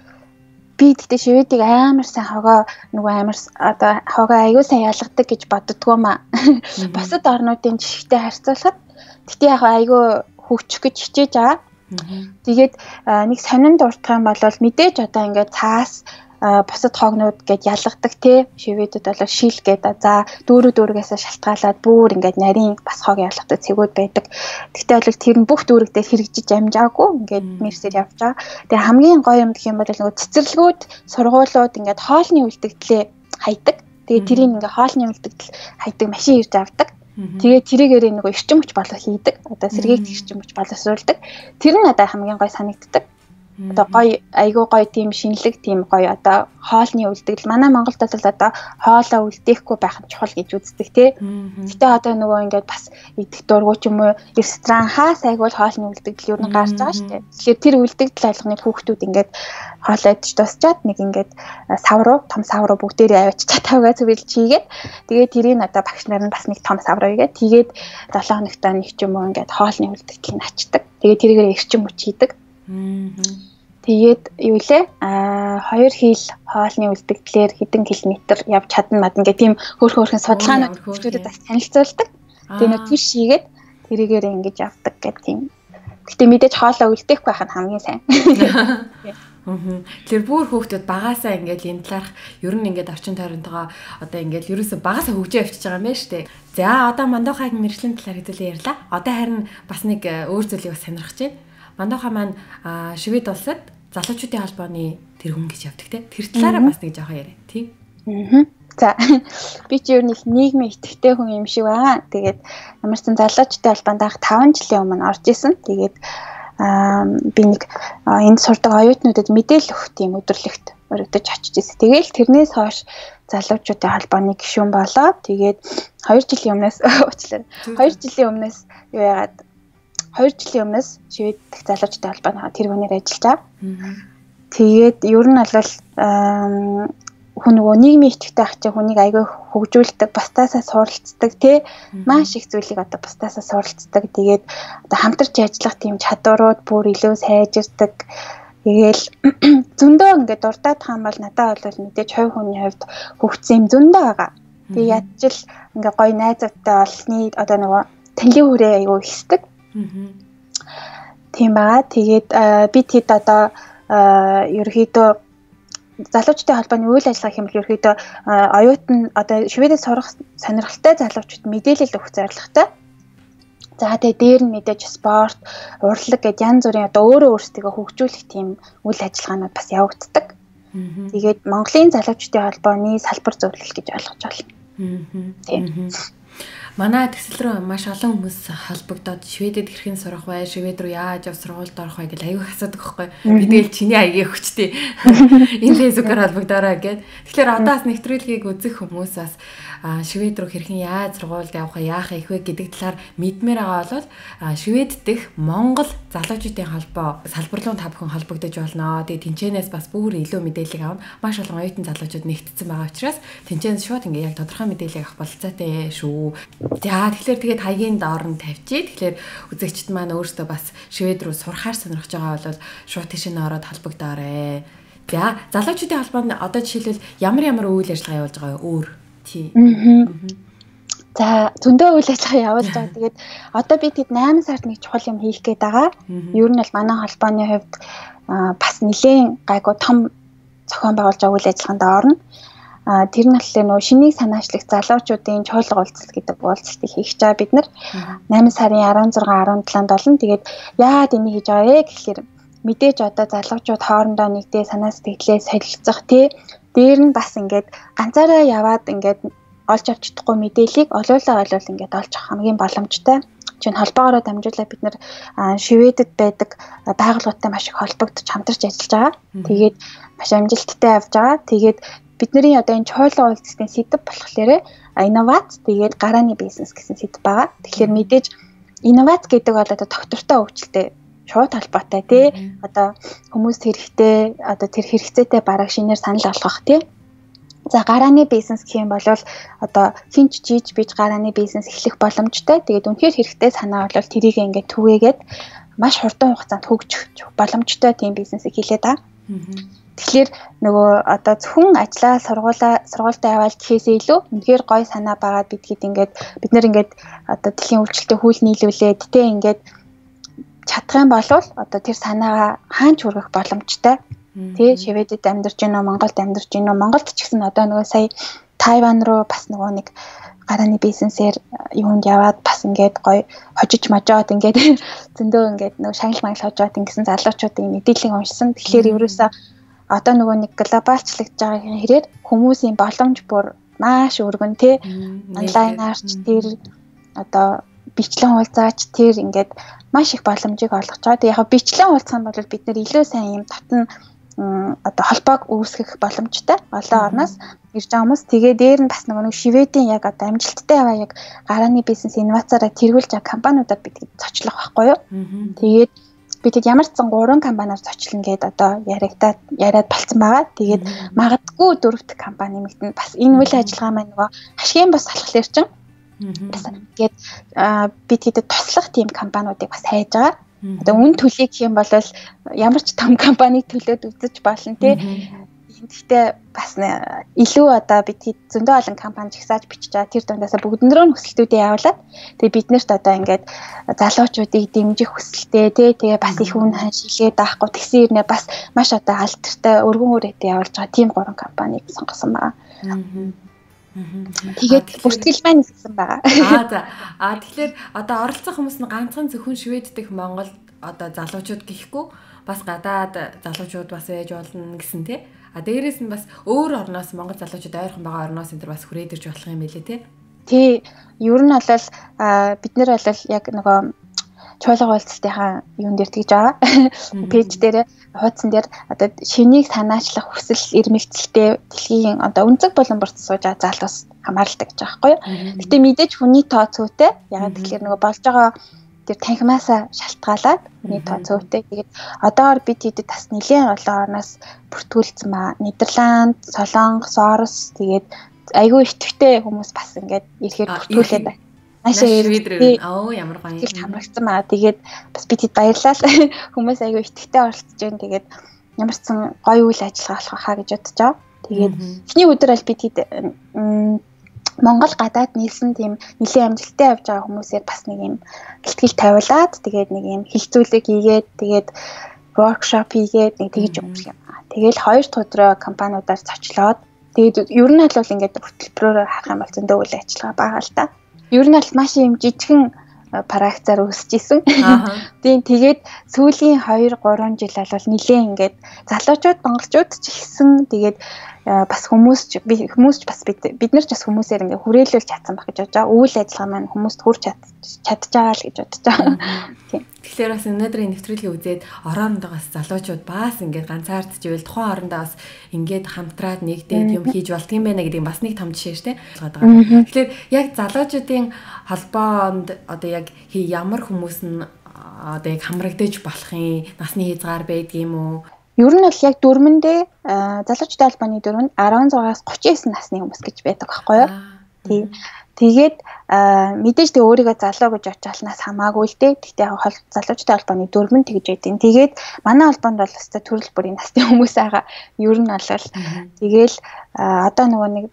би тэгтээ Шведийг амар сайн хогоо нөгөө амар одоо хогоо аюул сайн ялгадаг гэж боддгоо маа. Бусад орнуудын жишгтэй харьцуулахад тэгтээ яг аюул хөвчих гэж хичээж байгаа. Тэгээд нэг сонинд уртхан бол мэдээж одоо ингээд цаас бусад хоогнууд гээд ялгадаг тий Шведэд бол шил гэдэг за дүүргээс шалтгаалаад бүр ингээд нарийн бас хоог ялгадаг цэгүүд байдаг. Тэгтээ бол тэр нь бүх дүүрэгтээ хэрэгжиж амжаагүй ингээд мэрсээр явж байгаа. Тэгээ хамгийн гоё юм гэх юм бол нөгөө цэцэрлэгүүд сургуулиуд ингээд хоолны үлдэгдлээ хайдаг. Тэгээ тэрийг ингээд хоолны үлдэгдэл хайдаг машин ирж авдаг. Тэгээ тэрийгээр нэг эрчим хүч болоо хийдэг. Одоо сэргийг эрчим хүч боловсруулдаг. Тэр нь одоо хамгийн гой санагддаг. Одоо гой айгүй гой тийм шинэлэг тийм гой одоо хоолны үлдэгдэл. Манай Монголд бол одоо хоолоо үлдээхгүй байх нь чухал гэж үздэг тий. Гэтэ одоо нөгөө ингээд бас идэх дургуй ч юм уу ресторан хаас айгүй хоолны үлдэгдэл юу нэг гарч байгаа шүү дээ. Тэгэхээр тэр үлдэгдэл алганыг хүүхдүүд ингээд хоолоо идэж тусчаад нэг ингээд савруу том савруу бүгдээрээ аваач чатавгаа цэвэрлж хийгээд тэгээд тэрийг одоо багш нар нь бас нэг том савруу игээд тэгээд 7 хоногтой нэг ч юм уу ингээд хоолны үлдэгдэл нь ачдаг. Тэгээд тэрийгээр эрчим хүч хийдэг. Тэгээд юу лээ? 2 хил хоолны үлдэгдлэр хэдэн километр явж чадна мад ингээ тийм хөөрхөн судалгаанууд хүмүүстэй бас танилцуулдаг. Тэгээд нэг түр шийгээд тэрийгээр ингэж явдаг гэх тийм. Гэхдээ мэдээж хоолоо үлдээхгүй байх нь хамгийн сайн. Тэр бүр хүүхдүүд багаасаа ингээд энэ талаарх ер нь ингээд орчин тойронтойгоо одоо ингээд ерөөсөө багаасаа хөгжөө авчиж байгаа юм байна шүү дээ. За одоо мандахагийн мэргэжлийн талаар хэдүүлээ ярьлаа. Одоо харин бас нэг өөр зүйлийг сонирхож байна. Мандахаа маань Швед улсад залуучуудын холбооны тэргүүн гэж явдаг те. Тэр талаараа бас нэг жоохон яриа. Тийм. За би ч ер нь их нийгмийн итгэвтэй хүн юм шиг байгаа. Тэгээд ямар ч залуучуудын холбоонд анх 5 жилийн өмнө орж исэн. Тэгээд би нэг энд сурдаг оюутнуудад мэдээлэл өгөх тийм өдөрлөгт өргөдөж очиж исэн. Тэгээл тэрнээс хойш залуучуудын холбооны гишүүн болоод тэгээд 2 жилийн өмнөөс уучлаарай. 2 жилийн өмнөөс Швед дэх залуучуудын холбооны тэргүүнээр ажиллаж байгаа. Тэгээд ер нь бол хүн нөгөө нийгмийн идэвхтэй ах чинь хүнийг аягүй хөгжүүлдэг, бусдаасаа суралцдаг тий. Маш их зүйлийг одоо бусдаасаа суралцдаг. Тэгээд одоо хамтарч ажиллах тийм чадварууд бүр илүү сайжирдаг. Тэгээл зөндөө ингээд дурдаад байгаа юм бол надад бол мэдээж хувь хүний хувьд хөгжсөн юм зөндөө байгаа. Тэгээд ядчил ингээд гоё найзуудтай олсны одоо нөгөө танилын хүрээ аягүй ихсдэг. Тийм байгаа. Тэгээд би тэд одоо ерөөхдөө залуучуудын холбооны үйл ажиллагаа хэмэл ерөөхдөө оюутан одоо Шведэд сурах сонирхолтой залуучууд мэдээлэл өгөх зорилготой. За тэгээд дээр нь мэдээж спорт, урлаг гэдэг янз бүрийн одоо өөрөө өөрсдөө хөгжүүлэх тийм үйл ажиллагаанууд бас явагддаг. Тэгээд Монголын залуучуудын холбооны салбар зөвлөл гэж ойлгож байна. Тийм. Манай төсөл рүү маш олон хүмүүс холбогдоод Шведэд хэрхэн сурах вэ? Швед рүү яаж сургуульд орох вэ гэж аягүй асуудаг байхгүй. Бидгээл чиний аягийн хүчтэй. Энэ фэйсбүүкээр холбогдороо гэд. Тэгэхээр одоос нэвтрүүлгийг үзэх хүмүүс бас Швед рүү хэрхэн яаж сургуульд явах яах их вэ гэдэг талаар мэдмээр байгаа бол Швед дэх Монгол залуучуудын холбоо салбарлуун тав хүн холбогдож болно. Тэгээ тэнчэнээс бас бүр илүү мэдээлэл авна. Маш олон оюутан залуучууд нэгтсэн байгаа учраас тэнчэнээс шууд ингээ яг тодорхой мэдээлэл авах боломжтой шүү. За тэгэхээр тэгээд хаягийн доор нь тавьчих. Тэгэхээр үзэгчд маань өөрсдөө бас Швед рүү сурахаар сонирхож байгаа бол шууд тийш нь ороод холбогдоорой. За залуучуудын холбоонд одоо жишээлбэл ямар үйл ажиллагаа явуулж байгаа өөр тий. За зөндөө үйл ажиллагаа явуулж байгаа. Тэгээд одоо би тэд 8 сард нэг чухал юм хийх гээд байгаа. Ер нь бол манай холбооны хувьд бас нэлээд гайгүй том зохион байгуулж байгаа үйл ажиллагаанд орно. Тэр нь болохоор нөө шинийг санаачлах залуучуудын чуулга уулзалт гэдэг уулзалтыг хийж байгаа бид нар 8 сарын 16, 17-нд болон тэгээд яад энэ хийж байгаа вэ гэхээр мэдээж одоо залуучууд хоорондоо нэгдээ санаа сэтгэлээ солилцох тий дээр нь бас ингээд ганцаараа яваад ингээд олж авч чадахгүй мэдээллийг олуулаа ингээд олж авах хамгийн боломжтой. Чинь холбоогоороо дамжуулаад бид нар Шведэд байдаг байгууллагатай маш их холбогдож хамтарч ажиллаж байгаа. Тэгээд маш амжилттай явж байгаа. Тэгээд бидний одоо энэ чуулга уулзалтын сэдв болохоор инновац тэгээд гарааны бизнес гэсэн сэдв байгаа. Тэгэхээр мэдээж инновац гэдэг бол одоо доктортой хөгжилтэй шууд холбоотой тий. Одоо хүмүүс хэрэгтэй одоо тэр хэрэгцээтэй бараг шинээр санал болгох тий. За гарааны бизнес гэх юм бол одоо хинч жиж бич гарааны бизнес эхлэх боломжтой. Тэгээд үнэхээр хэрэгтэй санаа бол тэрийг ингээд түгээгээд маш хурдан хугацаанд хөгжих боломжтой тийм бизнесийг хийлээд байгаа. Тэгэхээр нөгөө одоо зөвхөн ажиллаа сургуультай яваалт хийхээс илүү үнээр гой санаа багаад бидгээд ингээд бид нэр ингээд одоо дэлхийн үйлчлэлтэй хүл нийлүүлээд тэ ингээд чадах юм бол одоо тэр санаагаа хаанч хүргэх боломжтой. Тэ Шведэд амьдарч гинөө Монголд амьдарч гинөө Монголд ч гэсэн одоо нөгөө сая Тайван руу бас нөгөө нэг гарааны бизнесээр юунд яваад бас ингээд гой хожиж мажаад ингээд зөндөө ингээд нөгөө шагнал маяг хожоод ингэсэн залуучуудын мэдээллийг уншсан. Тэгэхээр ерөөсөө одоо нөгөө нэг глобалчлагдж байгаа хэрээр хүмүүсийн боломж бүр маш өргөн тий онлайнаарч тэр одоо бичлэн уулзаач тэр ингээд маш их боломжийг олгож байгаа. Тэг яг бичлэн уулзах нь бол бид нэр илүү сайн юм татна одоо холбоог үүсгэх боломжтой олон орноос ирж байгаа хүмүүс. Тэгээ дээр нь бас нөгөө Шведийн яг одоо амжилттай яваа яг гарааны бизнес инновацаараа тэргүүлж байгаа компаниудад бид зочлох байхгүй юу. Тэгээд бид ямар ч 3 компаниар зочлно гэдээ одоо яриад болцсон байгаа. Тэгээд магадгүй 4-т компани мэтэн бас энэ үйл ажиллагаа маань нөгөө ашгийн бас салхалэр чинь тэгээд бид хэдэд туслах тийм компаниудыг бас хайж байгаа. Одоо үн төлийг хэм бол ямар ч том компаниг төлөөд үзэж болно тий. Гэхдээ бас илүү одоо бид зөндөө олон компани жагсааж бичиж байгаа. Тэр дундаасаа бүгднөрөө хүсэлтүүдээ явуулаад тэгээ бид нарт одоо ингээд залуучуудыг дэмжих хүсэлтэй тэгээ бас их үн ханшилгээд авахгүй тэгсэн ирнэ бас маш одоо алдартай өргөн үрээтэй явуулж байгаа тийм 3 компаниг сонгосон байгаа. Тэгээд бүртгэл маань хийсэн байгаа. Тэгэхээр одоо оролцох хүмүүс нь ганцхан зөвхөн Швед дэх Монгол одоо залуучууд гэхгүй бас гадаад залуучууд бас ээж болно гэсэн тий. Дээрээс нь бас өөр орноос Монгол залуучууд ойрхон байгаа орноос энэ бас хүрээд ирж болох юм билээ тий. Тий. Ер нь бол бид нэр бол яг нөгөө чуулга уулзалтынхаа юун дээр тэгж байгаа. Пэйж дээр хуудсан дээр одоо шинийг санаачлах хүсэл эрмэлзэлтэй дэлхийн одоо өнцөг болон бүрт сууж байгаа залуус хамааралтай гэж байгаа байхгүй юу. Гэтэ мэдээж хүний тоо цөөтэй яг тэгэхээр нөгөө болж байгаа тэр танхимаасаа шалтгаалаад хүний тоо цөөтэй. Тэгээд одоор бид хэдэд бас нэлийн олон орноос бүртгүүлсэн ба Нидерланд, Солонгос, Орос тэгээд айгүй ихтэй хүмүүс бас ингээд ирэхээр бүртгүүлээд байна. Маш ирээд оо ямар гоё. Тэгэл хамрагдсан маа. Тэгээд бас бид хэд баярлалаа. Хүмүүс айгүй ихтэй оролцож байна. Тэгээд ямар ч гоё үйл ажиллагаа болох хаа гэж бодож байгаа. Тэгээд эхний өдөр аль бид хэд Монгол гадаад нийлсэн тийм нэлийн амжилттай явж байгаа хүмүүсээр бас нэг юм гэлтгэл тавиулаад тэгээд нэг юм хилцүүлэг хийгээд тэгээд воркшоп хийгээд нэг тэгж өнгөрөх юм аа. Тэгээл 2 өдрөө компаниудаар зочлоод тэгээд ер нь бол ингээд хөтөлбөрөөр харах юм бол зөндөө үйл ажиллагаа байгаа л та. Ер нь бол маш юм жижигхэн парагцаар өсөж исэн. Тийм тэгээд сүүлийн 2-3 жил бол нэлийн ингээд залуучууд, монголчууд ч ихсэн. Тэгээд бас хүмүүс хүмүүс бас бид нар ч бас хүмүүсээр ингээ хүрээлүүлж чадсан байх гэж бодож байгаа. Үйл ажиллагаа маань хүмүүст хүрч чадж байгаа л гэж бодож байгаа. Тэгэхээр бас өнөөдрийн нэвтрүүлгийг үзээд орондоо бас залуучууд бас ингээ ганцаардж ивэл тухайн орондоо бас ингээд хамтраад нэгдээд юм хийж болт юм байна гэдэг бас нэг том жишээ шүү дээ. Тэгэхээр яг залуучуудын холбоонд одоо яг ямар хүмүүс нь одоо яг хамрагдаж болох юм насны хязгаар байдгийм үү? Ер нь бол яг дөрмөндөө залуучуудын албаны дөрмөнд 16-39 насны хүмүүс гэж байдаг байхгүй юу? Тийм. Тэгээд мэдээж тэг өөрийгөө залуу гэж очихлаас хамаагүй л дээ. Тэгтээ яг залуучуудын албаны дөрмөнд тэгж байдیں۔ Тэгээд манай албанд бол өстой төрөл бүрийн насны хүмүүс байгаа. Ер нь бол тэгээл одоо нөгөө нэг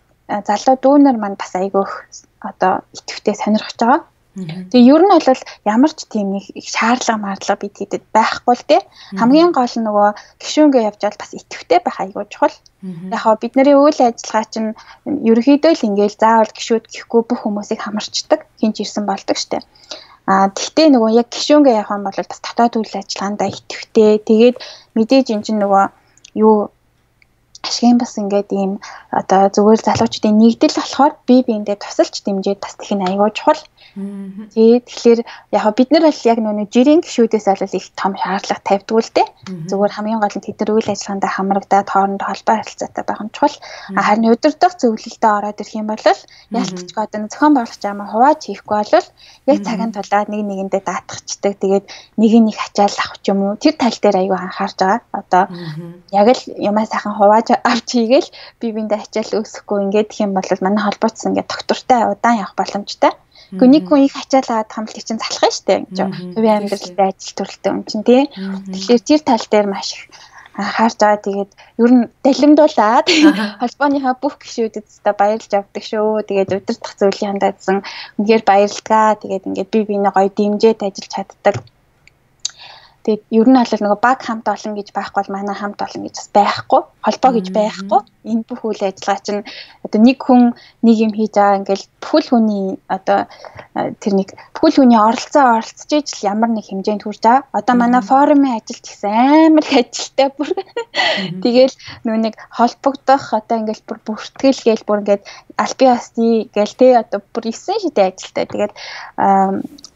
залуу дүүнэр маань бас айгүйх одоо идэвхтэй сонирхож байгаа. Тэгээ ер нь бол ямар ч тийм нэг шаардлага марлага бид хэдэд байхгүй л дээ. Хамгийн гол нь нөгөө гишүүнгээ явж бол бас итгэвтэй байх айгүй чухал. Яг бид нарын үйл ажиллагаа чинь ерөнхийдөө л ингээл заавал гишүүд гэхгүй бүх хүмүүсийг хамарчдаг, хинч ирсэн болдог штэ. Тэгтээ нөгөө яг гишүүнгээ явах юм бол бас дотоод үйл ажиллагаандаа итгэвтэй. Тэгээд мэдээж энэ чинь нөгөө юу ашгийн бас ингээд ийм одоо зүгээр залуучдын нэгдэл болохоор бие биендээ тусалж дэмжиж бас тэхин айгүй чухал. Тэгэхээр яг бид нар бол яг нөгөө жирийн гишүүдээс бол их том шаардлага тавьдаг л дээ. Зүгээр хамгийн гол нь тэд нар үйл ажиллагаанд хамрагдаад хоорондоо холбоо харилцаатай байх нь чухал. Харин өдөрдох зөвлөлдөө ороод ирэх юм бол ялтч гадна зохион байгуулагч ам хувааж хийхгүй бол яг цагаан тулаад нэг нэгэндээ даатгахчдаг. Тэгээд нэг ачаал авах юм уу? Тэр тал дээр аюу анхаарч байгаа. Одоо яг л ямаа сайхан хувааж авч хийгээл бие биендээ ачаал үүсэхгүй ингээд их юм бол манай холбооч ингээд доктортай удаан явах боломжтой. Гүний хүн их ачаалаад хамтлагч чинь залах нь штэ гэж. Төвийн амьдралтай ажил төрөлтэй юм чинь тий. Тэгэхээр тэр тал дээр маш их анхаарч байгаа. Тэгээд ер нь талимдуулаад холбооныхаа бүх гишүүдэд та баярлж авдаг шүү. Тэгээд удирдах зөвлөлийн хандаадсан үнээр баярлгаа. Тэгээд ингээд бие биенээ гоё дэмжиж ажиллаж чаддаг. Тэгээд ер нь бол нэг баг хамт олон гэж байхгүй бол манай хамт олон гэж бас байхгүй. Холбоо гэж байхгүй. Энэ бүх үйл ажиллагаа чинь одоо нэг хүн нэг юм хийж байгаа ингээл бүхэл хүний одоо тэр нэг бүхэл хүний оролцож ижил ямар нэг хэмжээнд хүрч байгаа. Одоо манай форумын ажил ч гэсэн амар их ажилтай бүр. Тэгээл нүг холбогдох одоо ингээл бүр бүртгэл гээл бүр ингээд альбиасти гээл те одоо бүр 9 шидэ ажилтай. Тэгээд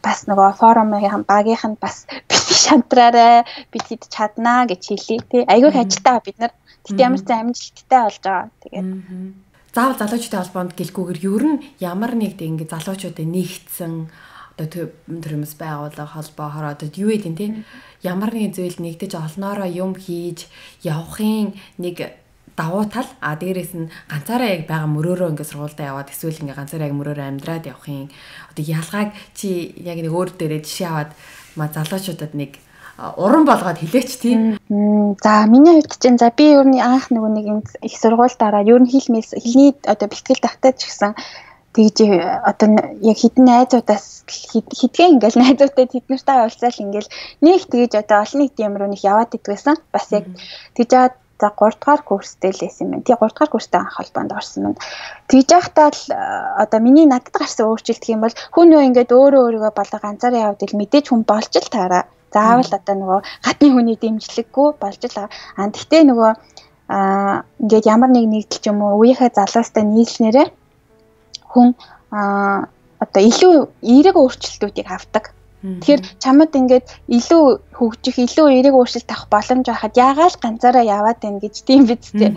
бас нөгөө форумын багийнх нь бас шантраарай бид хэд чаднаа гэж хэлээ тий. Айгүй их ажилтаа бид нар. Тэгтээ ямар ч амжилттай болж байгаа. Тэгээд заавал залуучуудын албанд гэлгүйгээр ер нь ямар нэг тийм ингээ залуучуудын нэгдсэн одоо төрөмс байгууллага холбоо хороод юу гэдэг тий. Ямар нэгэн зүйл нэгдэж олноороо юм хийж явахын нэг давуу тал дээрээс нь ганцаараа яг байгаа мөрөөрөө ингээ сургуультай яваад эсвэл ингээ ганцаараа яг мөрөөрөө амьдраад явахын одоо ялгааг чи яг нэг өөр дээрээ жишээ аваад залуучуудад нэг уран болгоод хэлээч тийм. За миний хувьд чинь за би ер нь анх нөгөө нэг их сургуульд ороод ер нь хэлний одоо бэлтгэл давтаад ч гэсэн тэгж одоо яг хитэн найзуудаас хитгээ ингээл найзуудтай тэд нартай уулзаал ингээл нэг тэгж одоо олон нийт юм руу нэг яваад идвэсэн. Бас яг тэгж аваад за 3 дугаар курстэй л байсан юм. Тий 3 дугаар курстэй анх холбоонд орсон юм. Тэгж явахдаа л одоо миний надад гарсан өөрчлөлт юм бол хүн нөө ингээд өөрөө болоо ганцаараа явдаг мэдээж хүн болж л таараа. Заавал одоо нөгөө гадны хүний дэмжлэггүй болж л аа. Тэгтээ нөгөө ингээд ямар нэг нэгдэл ч юм уу үеийнхээ залуустай нийлснээрээ хүн одоо илүү эерэг өөрчлөлтүүдийг авдаг. Тэгэхээр чамд ингээд илүү хөгжих, илүү эерэг өөрчлөлт авах боломж байхад яагаад ганцаараа яваад байна гэж тийм биз дээ.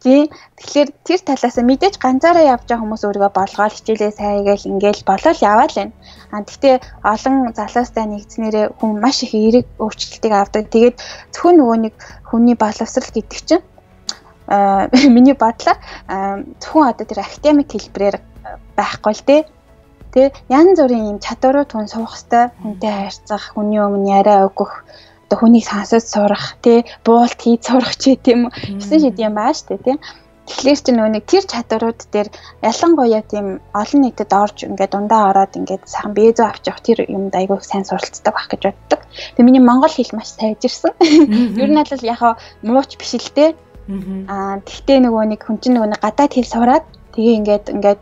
Тийм. Тэгэхээр тэр талаас нь мэдээж ганцаараа явж байгаа хүмүүс өөрийгөө болгоод хичээлээ сайн хийгээл ингээл болол яваад байна. Гэхдээ олон залуустай нэгдснээрээ хүн маш их эерэг өөрчлөлтийг авдаг. Тэгээд зөвхөн нөгөө нэг хүний боловсрал гэдэг чинь миний бодлоо зөвхөн одоо тэр академик хэлбэрээр байхгүй л дээ. Тэ янз бүрийн юм чадварууд хүн суух хэвээр хүнтэй харьцах, хүний өмнө яриа өгөх, одоо хүнийг сонсож сурах, тэ буулт хийж сурах ч гэдэм юм шиг юм аа штэ тэ. Тэгэхээр чи нэг тэр чадварууд дээр ялангуяа тийм олон нийтэд орж ингээд дундаа ороод ингээд сайхан бие зөө авч явах тэр юмд айгүйх сайн суралцдаг байх гэж боддог. Тэ миний монгол хэл маш сайжирсан. Ер нь бол яг мууч биш л тэ. Тэгтээ нөгөө нэг хүн чинь нөгөө гадаад хэл сураад тэгээ ингээд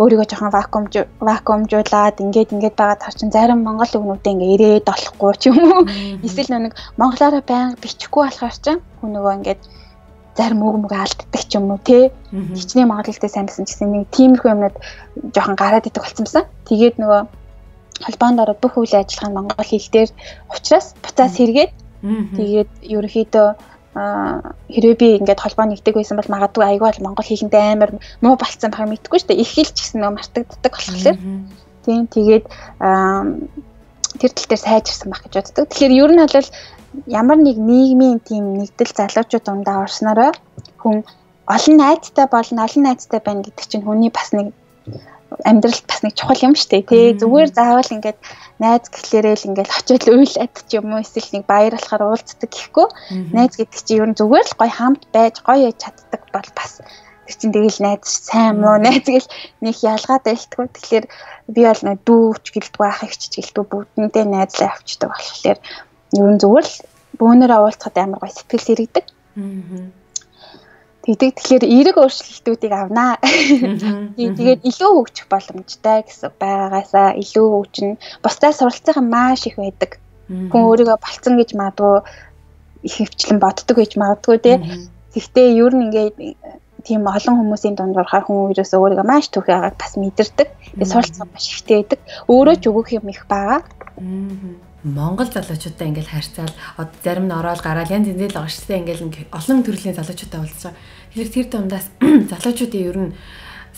өөрийгөө жоохон вакуумжуулаад ингээд байгаад харчин зарим монгол үгнүүдээ ингээ ирээд олохгүй ч юм уу. Эсвэл нэг монголоор байнга бичихгүй болохоор ч хүн нөгөө ингээд зарим үг мөг алддаг ч юм уу те хичнээн Монголчуудтай сайн байсан гэсэн нэг тиймэрхүү юмнад жоохон гараад идэх болсон байсан. Тэгээд нөгөө холбоонд ороод бүх үйл ажиллагаа монгол хэл дээр ухраас буцаас сэргээд тэгээд ерөөхдөө хэрвээ би ингээд холбоо нэгдэг байсан бол магадгүй айгүй бол монгол хэлэндээ амар муу болцсон байгаа мэдгүй шүү дээ. Их хэлч гэсэн нөгөө мартагддаг болохоор тийм тэгээд тэр тал дээр сайжирсан байх гэж боддог. Тэгэхээр ер нь бол ямар нэг нийгмийн тийм нэгдэл залуучууд дундаа орсноороо хүн олон найзтай байна гэдэг чинь хүний бас нэг амьдралд бас нэг чухал юм шүү дээ тий. Зүгээр заавал ингээд найз гэхлээрэл ингээд очиод үйл адж юм уу эсвэл нэг баяр болохоор уулздаг гэхгүй. Найз гэдэг чинь ер нь зүгээр л гоё хамт байж гоё яж чаддаг бол бас тэг чинь тэгэл найз сайн муу найз гэл нэг ялгаад байлтгүй. Тэгэхээр би бол нэг дүүч гэлдгүй ах их ч гэлдгүй бүгднтэй найзлаа авчдаг болохоор ер нь зүгээр л бөөнөрөө уулзахад амар гоё сэтгэл сэргийдэг. Тэгэхээр эерэг өөрчлөлтүүдийг авнаа. Тэгээд илүү хөгжих боломжтой гэсэн байгаагаасаа илүү хөгжин. Бусдаас суралцсан маш их байдаг. Хүн өөрийгөө болцсон гэж магадгүй их хөвчлэн боддог гэж магадгүй тий. Гэхдээ ер нь ингээд тийм олон хүмүүсийн дунд урахаар хүн өөрөөсөө өөрийгөө маш түүхий агаад бас мэдэрдэг. Тэгээд суралцсан маш ихтэй байдаг. Өөрөө ч өгөх юм их байгаа. Монгол залуучуудаа ингээл харьцаал зарим нь ороод гараал янз янзэл байгаа шүү дээ. Ингээл олон төрлийн залуучуудаа уулзсан. Тэгэхээр тэр дундаас залуучуудын ер нь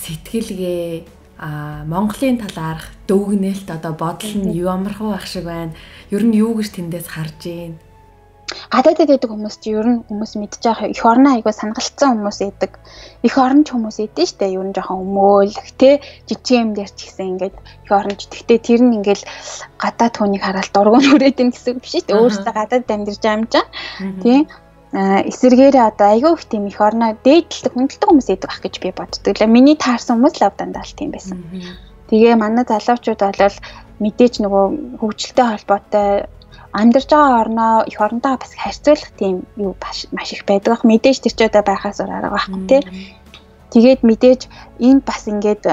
сэтгэлгээ Монголын талаарх дүүгнэлт одоо бодол нь ямархуу байх шиг байна. Ер нь юу гэж тэндээс харж ийн. Гадаадд байдаг хүмүүс ч ер нь хүмүүс мэдчих яах их орно айгаа санагдсан хүмүүс идэг. Их оронч хүмүүс идэв шүү дээ. Ер нь жоохон өмөөлх те жижиг юм дээр ч гэсэн ингээд их оронч. Гэхдээ тэр нь ингээд гадаад хүнийг хараад дургуун хүрээд ийн гэсэн биш шүү дээ. Өөрөөсөө гадаад амьдарч амжаа. Тийм. Эсэргээрээ одоо айгаа их тийм их орно дээдлдэг хүндэлдэг хүмүүс идэг ах гэж би боддөг. Миний таарсан хүмүүс лав дандаа л тийм байсан. Тэгээ манай залуучууд бол мэдээж нөгөө хөгжилтэй холбоотой амьдарч байгаа орноо их орондоо бас харьцуулах тийм юу маш их байдаг. Мэдээж тэр ч удаа байхаас өөр арга байхгүй тий. Тэгээд мэдээж энд бас ингээд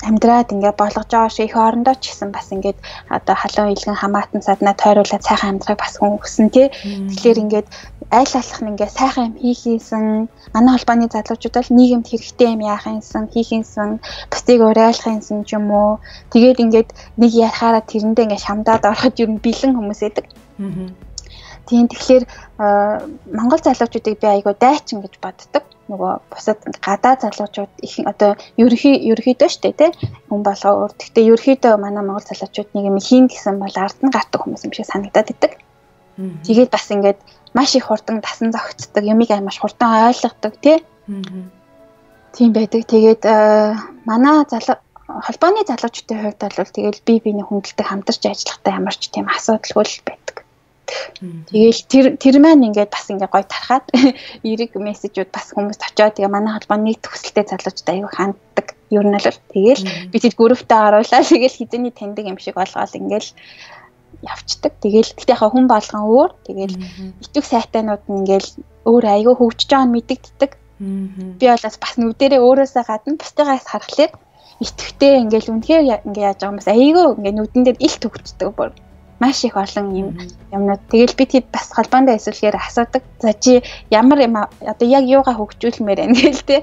амьдраад ингээд болгож байгаа шиг их орондоо ч гэсэн бас ингээд одоо халуун илгэн хамаатан саднаа тойруулаад сайхан амьдралыг бас хүн өгсөн тий. Тэгэхээр ингээд айл алах нь ингээд сайхан юм хийхийнсэн манай холбооны залуучууд бол нийгэмд хэрэгтэй юм яахынсэн хийхийнсэн бусдыг урайлахынсэн ч юм уу. Тэгээд ингээд нэг ярихаараа тэрэндээ ингээд шамдаад ороход ер нь бэлэн хүмүүс байдаг. Тийм тэгэхээр монгол залуучуудыг би айгаа дайчин гэж боддог. Нөгөө бусад гадаа залуучууд их одоо ерөөхдөө штэ тий хүн болгоо. Тэгтээ ерөөхдөө манай монгол залуучууд нэг юм хийн гэсэн бол ард нь гардаг хүмүүс юм шиг санагдаад байдаг. Тэгээд бас ингээд маш их хурдан тасан зогцдаг, ямиг аймаш хурдан ойлгодог тийм байдаг. Тэгээд манай холбооны залуучуудын хувьд бол тэгэл бие биенээ хүндэлдэг хамтарч ажиллахтаа ямарч тийм асуудалгүй л байдаг. Тэгээл тэр маань ингээд бас ингээ гоё тархаад эрэг мессежүүд бас хүмүүст очиод тэгээ манай холбооны төгсөлтэй залуучдаа аягүй ханддаг. Ер нь бол тэгээл бид гүрэвтээ оруулаад тэгээл хизээний таньдаг юм шиг олгоод ингээл явцдаг. Тэгэл гэхдээ яхаа хүн болгон өөр. Тэгэл итэх сайтанууд нь ингээл өөр айгүй хөгжиж байгааг мэддэгддэг. Би бол бас нүдэрээ өөрөөсөө гадна бусдыгаас харахад итэхтэй ингээл үнэхээр ингээ яаж байгаа юм бас айгүй ингээ нүдэн дээр ил төгчдөг бүр маш их олон юмнууд. Тэгэл би тэд бас холбоонд эсвэл асуудаг. За чи ямар юм одоо яг юугаа хөгжүүлмээр байна гээл те.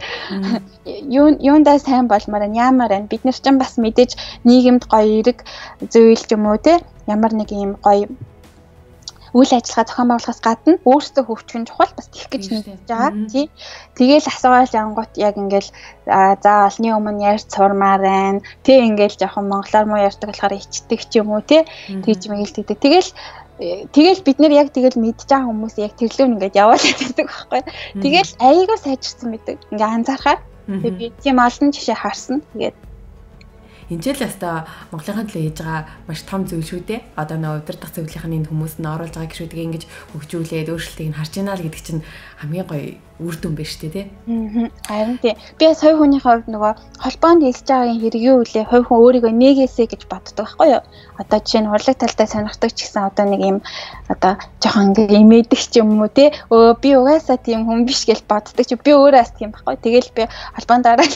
Юундаа сайн болмоор байна, ямар байна. Бид нар ч бас мэдээж нийгэмд гоё эрэг зүйл ч юм уу те. Ямар нэг юм гоё үйл ажиллагаа зохион байгуулахаас гадна өөрсдөө хөгжих нь чухал бас тех гэж нэгдэж байгаа тий. Тэгээл асуувал янгуут яг ингээл за олны өмнө ярьж сурмаар байна. Тэ ингээл жоохон монголоор муу ярьдаг болохоор ичдэг ч юм уу тий. Тэгж мэгэлдэг. Тэгэл бид нэр яг тэгэл мэдж байгаа хүмүүс яг тэрлүүн ингээд яваалаад байдаг байхгүй. Тэгэл аягаа сайжирсан байдаг. Ингээ анзаархаар би тийм олон жишээ харсан. Тэгээд энэчл яста Монголын төлөө хийж байгаа маш том зүйл шүү дээ. Одоо нөө удирдах зөвлөлийн энд хүмүүс нь оруулж байгаа гişүүдийг ингэж хөгжүүлээд өөрчлөлтийг нь харж байна л гэдэг чинь хамгийн гоё үр дүн биш үү те. Харин тий. Би сая хүний хувьд нөгөө холбоонд хэлж байгаагийн хэрэггүй үлээ хувь хүн өөрийгөө нэгээсэ гэж боддог байхгүй юу? Одоо жишээ нь урлаг талтай сонирхдаг ч гэсэн одоо нэг юм одоо жоохон ингэ имээдэг ч юм уу те. Би угаасаа тийм хүн биш гэж боддог чи би өөрөө бас тийм байхгүй. Тэгэл би холбоонд дараа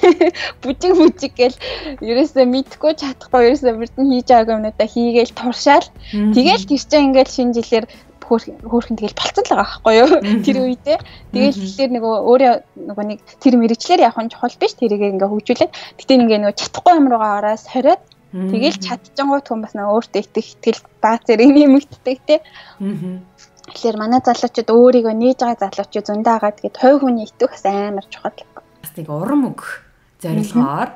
бүжиг гэл ерөөсөө мэдхгүй чадахгүй ерөөсөө бүрдэн хийж байгаа юмудаа хийгээл туршаал. Тэгэл тийч ингээл шинэ жилээр хөөрхөн тэгэл болцсон л байгаа байхгүй юу тэр үедээ тэгээд тэгэхээр нөгөө өөрөө нөгөө нэг тэр мэрэгчлэр явах нь чухал биш тэрийг ингээ хөгжүүлээд гэтээ ингээ нөгөө чадахгүй юм руугаа араас хориод тэгэл чадчихгүй хүн бас нөгөө өөртөө итгэл бааз зэрэг нэмэгддэг те. Тэгэхээр манай залуучууд өөрийгөө нээж байгаа залуучууд зөндөө байгаа тэгээд хой хүний итгэх бас амар чухал. Бас нэг урам үг зорилгоор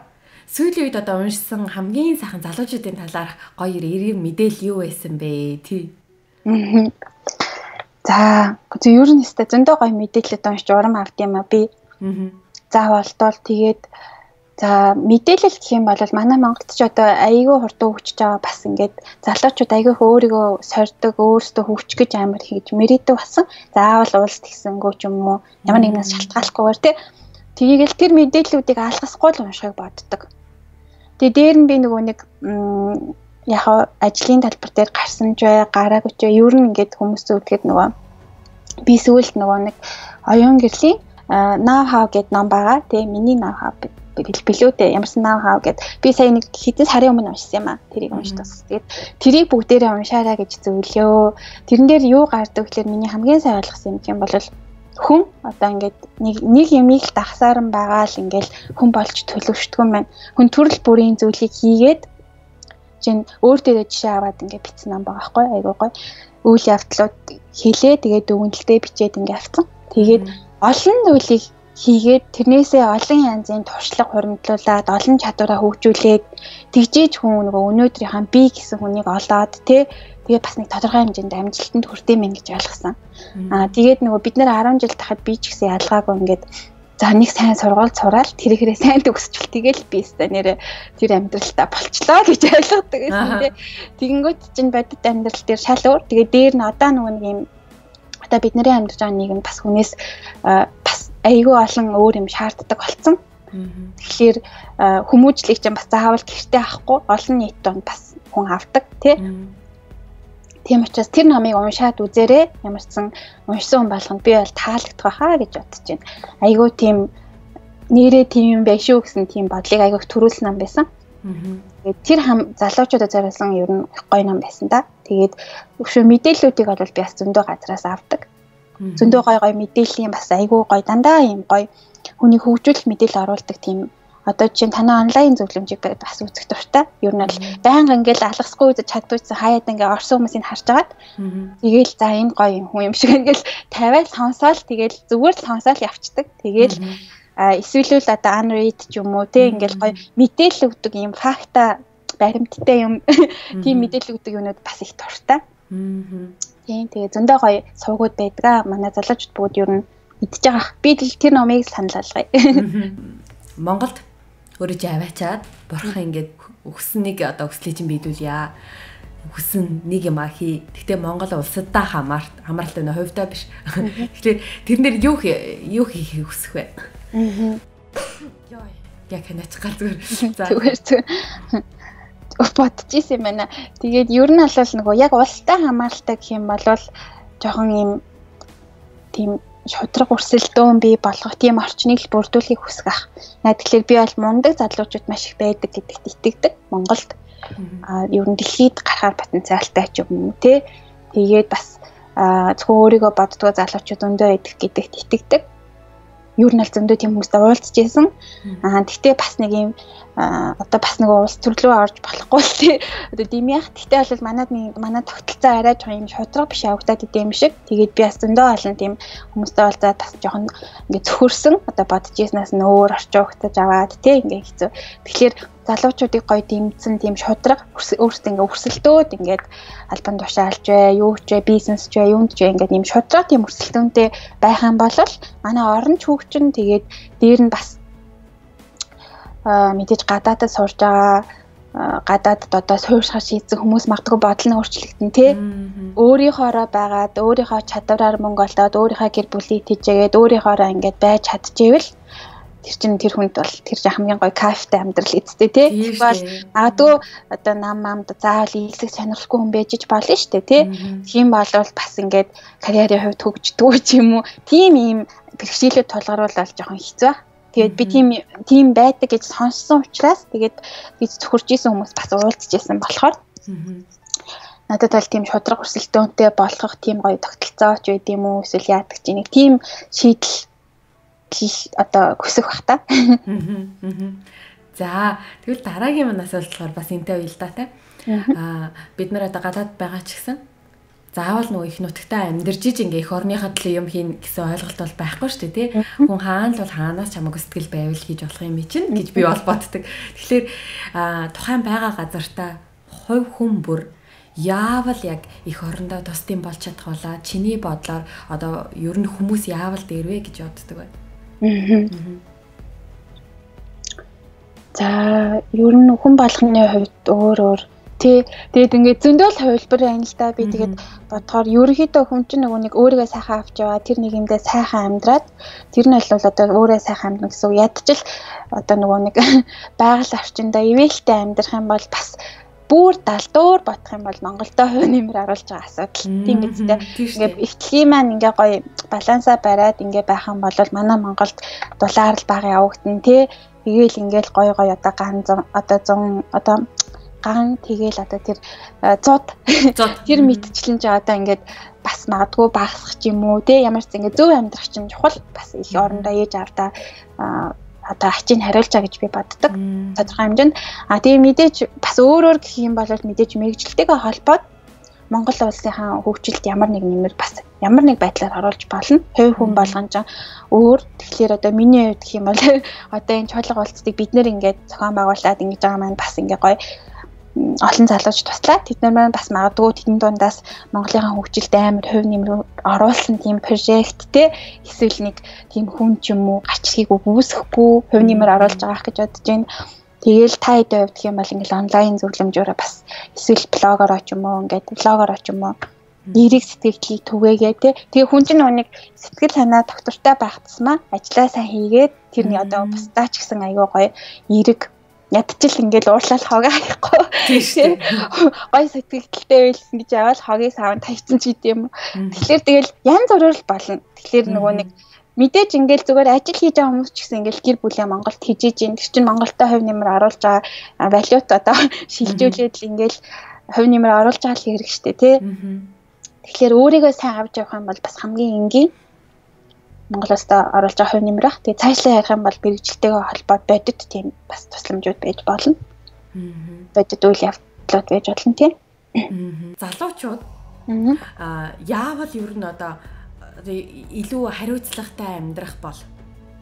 сүүлийн үед одоо уншсан хамгийн сайхан залуучуудын талаарх гоё эерэг мэдээлэл юу байсан бэ? Тий. За, гэхдээ ер нь сте зөндөө гоё мэдээлэлд уншиж урам авд юм аа би. Заавал тол тэгээд за мэдээлэл гэх юм бол манай Монголд ч одоо айгүй хурдан хөгжиж байгаа бас ингээд залуучууд айгүй өөрийгөө сордог, өөрсдөө хөгжих гэж амар хийж мэрийдэг басан. Заавал уулс тгсэнгөө ч юм уу ямар нэгнээс шалтгааллахгүйгээр тий. Тэгээл тэр мэдээллүүдийг алгасгүй л уншихыг боддог. Тэгээ дээр нь би нөгөө нэг яг ажлын талбар дээр гарсан ч бай, гараагүй ч бай, ер нь ингээд хүмүүс үүдгээд нөгөө би сүүлд нөгөө нэг оюун гэрлийн now how гэдэг ном байгаа. Тэгээ миний now how билүүтэй ямарсан now how гэдэг би сая нэг хэдэн сарын өмнө уншсан юм аа. Тэрийг уншдаас. Тэгээд тэрийг бүгдээрээ уншаарай гэж зөвлөё. Тэрэн дээр юу гардаг гэхээр миний хамгийн сайн ойлгосон юм гэх юм бол хүн одоо ингээд нэг юмыг дагсаарн байгаа л ингээд хүн болж төлөвшдөг юм байна. Хүн төрөл бүрийн зүйлийг хийгээд чинь өөртөө жишээ аваад ингээд бичсэн ном байгаа байхгүй айгуу гоё. Үйл явдлууд хэлээ тэгээд дүгнэлтэд бичээд ингээд авсан. Тэгээд олон зүйлийг хийгээд тэрнээсээ олон янзын туршлага хуримтлуулаад олон чадвараа хөгжүүлээд тэгжээж хүн нөгөө өнөөдрийнхаа би гэсэн хүнийг олоод тэ тэгээ бас нэг тодорхой хэмжээнд амжилтанд хүртээ мэн гэж ойлгосон. Тэгээд нөгөө бид нэр 10 жил тахад би ч гэсэн ялгаагүй ингээд за нэг сайн сургууль сураад тэр ихрээ сайн төгсчл тэгэл би өстой нэрэ тэр амьдралтаа болчлоо гэж ойлгодог гэсэн тий. Тэгэнгүүт чинь бодит амьдрал дээр шал өөр. Тэгээд дээр нь одоо нөгөө нэг юм одоо бидний амьдарч байгаа нийгэм бас хүнээс бас айгүй олон өөр юм шаарддаг болсон. Тэгэхээр хүмүүжлийг чинь бас заавал гэртээ авахгүй олон нийт донд бас хүн авдаг тий. Тийм учраас тэр номыг уншаад үзээрэй. Ямар ч сан уншсан хүн болгонд би бол таалагдах байхаа гэж бодож байна. Айгүй тийм нэрээ тийм юм байх шүү гэсэн тийм бодлыг айгүйх төрүүлсэн ном байсан. Тэгээд тэр залуучуудад зориулсан ер нь гоё ном байсан да. Тэгээд өвшөө мэдээллүүдийг бол би бас зөндөө газраас авдаг. Зөндөө гоё гоё мэдээллийн бас айгүй гоё дандаа юм гоё хүний хөгжүүлэх мэдээлэл оруулдаг тийм. Одоо чинь танай онлайн зөвлөмжийг бас үзэх дуртай. Ер нь бол байнга ингээл алгасгүй үзэж чаддгүйсэн хаяад ингээ орсон хүмүүсийг харж агаад тэгээл за энэ гоё юм хүн юм шиг ингээл тавиад сонсоол тэгээл зүгээр л сонсоол явцдаг. Тэгээл эсвэл л одоо unread ч юм уу те ингээл гоё мэдээлэл өгдөг юм факта баримттай юм тийм мэдээлэл өгдөг юмуд бас их дуртай. Тийм тэгээ зөндөө гоё сувгууд байдгаа. Манай залуучууд бүгд ер нь идж байгаа. Би тэр номыг санал болгоё. Монголд өөрөө ч аваачаад бурхан ингээд өгсөн нэг одоо өгслийг чинь бийлүүлье. Өгсөн нэг юм аа хий. Гэхдээ Монгол улсад та хамааралтай нэ хувьдаа биш. Тэгэхээр тэрнэр юу хийх хүсэх вэ? Йой. Яг хэнаач гал зүгээр. Зүгээр. Бодчихсэн юм байна. Тэгээд ер нь аль нөгөө яг улстай хамааралтай гэх юм бол жоохон юм тийм шудраг өрсөлдөөн бий болгох тийм орчныг л бүрдүүлэхийг хүсэх ах. Тэгэхээр би бол мундаг залуучууд маш их байдаг гэдэгт итгэдэг. Монголд ер нь дэлхийд гарахаар потенциалтай ч юм уу тий. Тэгээд бас зөвхөн өөрийгөө боддгоо залуучууд өндөө идэх гэдэгт итгэдэг. Ер нь л зөндөө тийм хүмүүстэй уулзж ийсэн. Тэгтээ бас нэг юм одоо бас нэг уус төрлөө орж болохгүй л тий. Одоо димиах. Тэгтээ бол манай тогтолцоо арай жоохон юм шудраг биш явагдаад идэм шиг. Тэгээд би бас зөндөө олон тийм хүмүүстэй уулзаад бас жоохон ингээ зөвхөрсөн. Одоо бодож ийснээс нь өөр орчоо хөгтөж аваад тий ингээ хэцүү. Тэгэхээр залуучуудыг гоё дэмжсэн тийм шудраг өөрсдөө ингээ өрсөлдөөд ингээд албан тушаалч вэ, юу ч вэ, бизнес ч вэ, юунд ч вэ ингээд юм шудраг тийм өрсөлдөөнтэй байх юм бол манай орон хөгжин тэгээд дээр нь бас мэдээж гадаадд сурж байгаа гадаадд одоо суурьшаа шийдсэн хүмүүс магадгүй бодол нь өөрчлөгдөн тий. Өөрийнхоороо байгаад өөрийнхөө чадвараар мөнгө олдоод өөрийнхөө гэр бүлийг тэжээгээд өөрийнхоороо ингээд байж чадчихвэл тэр чинь тэр хүнд бол тэр хамгийн гоё кайфтай амьдрал эцтэй тий. Тэгвэл магадгүй одоо намд заавал ийлсэх сонирхолгүй хүн байж ч болно шүү дээ тий. Тийм болвол бас ингээд карьерийн хувьд хөгждөг ч юм уу. Тийм ийм бэрхшээлүүд тулгаруулаад жоохон хэцүү байна. Тэгээд би тийм байдаг гэж сонссон учраас тэгээд би зөвхөрж исэн хүмүүс бас уулзж исэн болохоор надад бол тийм шудраг хүсэл дөөнтэй болгох тийм гоё тогтолцооч байд юм уу эсвэл яадаг ч нэг тийм шийдэл одоо хүсэх бах та. За тэгвэл дараагийн минь асуултаар бас энтэй уйл да те. Бид нар одоо гадаад байгаа ч гэсэн заавал нөгөө их нутагтаа амьдарч иж ингээ эх орныхаа төлөө юм хийн гэсэн ойлголт бол байхгүй шүү дээ те. Хүн хаана л бол хаанаас чамаг сэтгэл байвал хийж болох юм чинь гэж би бол боддог. Тэгэхээр тухайн байгаа газартаа хувь хүн бүр яавал яг их орондоо тусдим болж чадхуулаа чиний бодлоор одоо ер нь хүмүүс яавал дээрвэ гэж боддог байна. За ер нь хүн болгоны хувьд өөр өөр тий тэгээд ингээд зөндөл хувилбар байна л да. Би тэгээд бодохоор ерөнхийдөө хүн чинь нөгөө нэг өөрийгөө сайхан авч яваа тэр нэг юмдээ сайхан амьдраад тэр нь бол одоо өөрөө сайхан амьдрах гэсэн ядчил одоо нөгөө нэг байгаль орчиндөө ивэлтэй амьдрах юм бол бас бүр далдуур бодох юм бол Монголдөө хувь нэмэр оруулж байгаа асуудал тийм биз дээ. Ингээд ихтлийн маань ингээ гоё балансаа бариад ингээ байх юм бол манай Монголд дулаар л бага явагдана тий. Тэгээл ингээл гоё гоё одоо ган тэгээл одоо тэр 100 тэр мэдчлэн ч одоо ингээд бас магадгүй багасах ч юм уу тий. Ямар ч зэ ингээ зөв амьдрах чинь чухал бас их орондоо ээж авдаа одоо хачийн хариулчаа гэж би боддог. Тодорхой хэмжээнд тийм мэдээж бас өөр гэх юм бол мэдээж мэрэгжлтэйгээ холбоод Монгол улсынхаа хөгжилд ямар нэг нэмэр бас ямар нэг байдлаар оруулж болно. Хувь хүн болгонч өөр. Тэгэхээр одоо миний хувьд гэх юм бол одоо энэ чуулга болцдыг бид нэр ингээд зохион байгуулад ингэж байгаа маань бас ингээ гоё олон залууч туслаа. Тэд нар маань бас магадгүй тэдний дундаас Монголынхаа хөгжилд амар хувь нэмэр оруулсан тийм прожект те эсвэл нэг тийм хүн ч юм уу гачхийг үүсэхгүй хувь нэмэр оруулж байгаах гэж бодож байна. Тэгээл та хэдэн хувьд гэх юм бол ингээл онлайн зөвлөмжөөрөө бас эсвэл блогороо ч юм уу ингээд блогороо ч юм уу нэрийг сэтгэлийг түгээгээ те. Тэгээ хүн чинь нэг сэтгэл санаа доктортой байх тусмаа ажиллаа сайн хийгээд тэрний одоо бусдаа ч гэсэн аюу гоё нэрийг ядчил ингээл уурлал хог аяхгүй тийм гой сэтгэлдэлтэй байлсан гэж аваад хогийг саван тавьсан ч гэдэг юм. Тэгэхээр тэгэл янз бүрээр л болно. Тэгэхээр нөгөө нэг мэдээж ингээл зүгээр ажил хийж байгаа хүмүүс ч гэсэн ингээл гэр бүлээ Монголд хижиж ин тэр чинь Монголтой хувь нэмэр оруулж байгаа валют одоо шилжүүлээд л ингээл хувь нэмэр оруулж байгаа л хэрэг штэ тий. Тэгэхээр өөрийгөө сайн авч явах юм бол бас хамгийн энгийн Монголоос та оруулж байгаа хувь нэмрэх. Тэгээ цаашлаа ярих юм бол бэрхжлтэйгээ холбоод бодит тийм бас тусламжууд байж болно. Бодит үйл явдлууд байж болно тийм. Залуучууд яавал ер нь одоо илүү хариуцлагатай амьдрах бол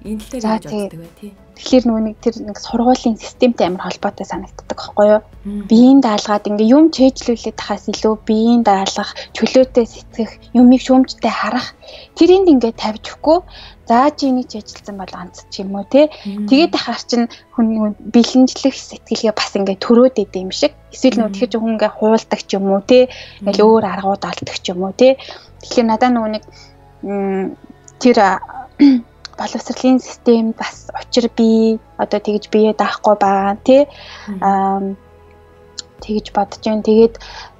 энэ тал дээр яаж болдог вэ тийм. Тэгэхээр нүг тэр нэг сургуулийн системтэй амар холбоотой санагддаг байхгүй юу? Биеийн даалгаад ингээ юм чэйжлүүлээд тахаас илүү биеийн даалгах, чөлөөтэй сэтгэх, юмыг шүүмжтэй харах тэрэнд ингээ тавьж өгөхгүй. За чи энийг чэйжлсэн бол онц ч юм уу те. Тэгээд ахаар чин хүн бэлэнжлэх сэтгэлгээ бас ингээ төрөөд идэв юм шиг. Эсвэл нүг тэгэж хүн ингээ хуйлдаг ч юм уу те. Ингээл өөр аргууд олддог ч юм уу те. Тэгэхээр надаа нүг тэр боловсролын систем бас учир бий одоо тэгж бие даахгүй байгаа тий тэгж бодож байна. Тэгээд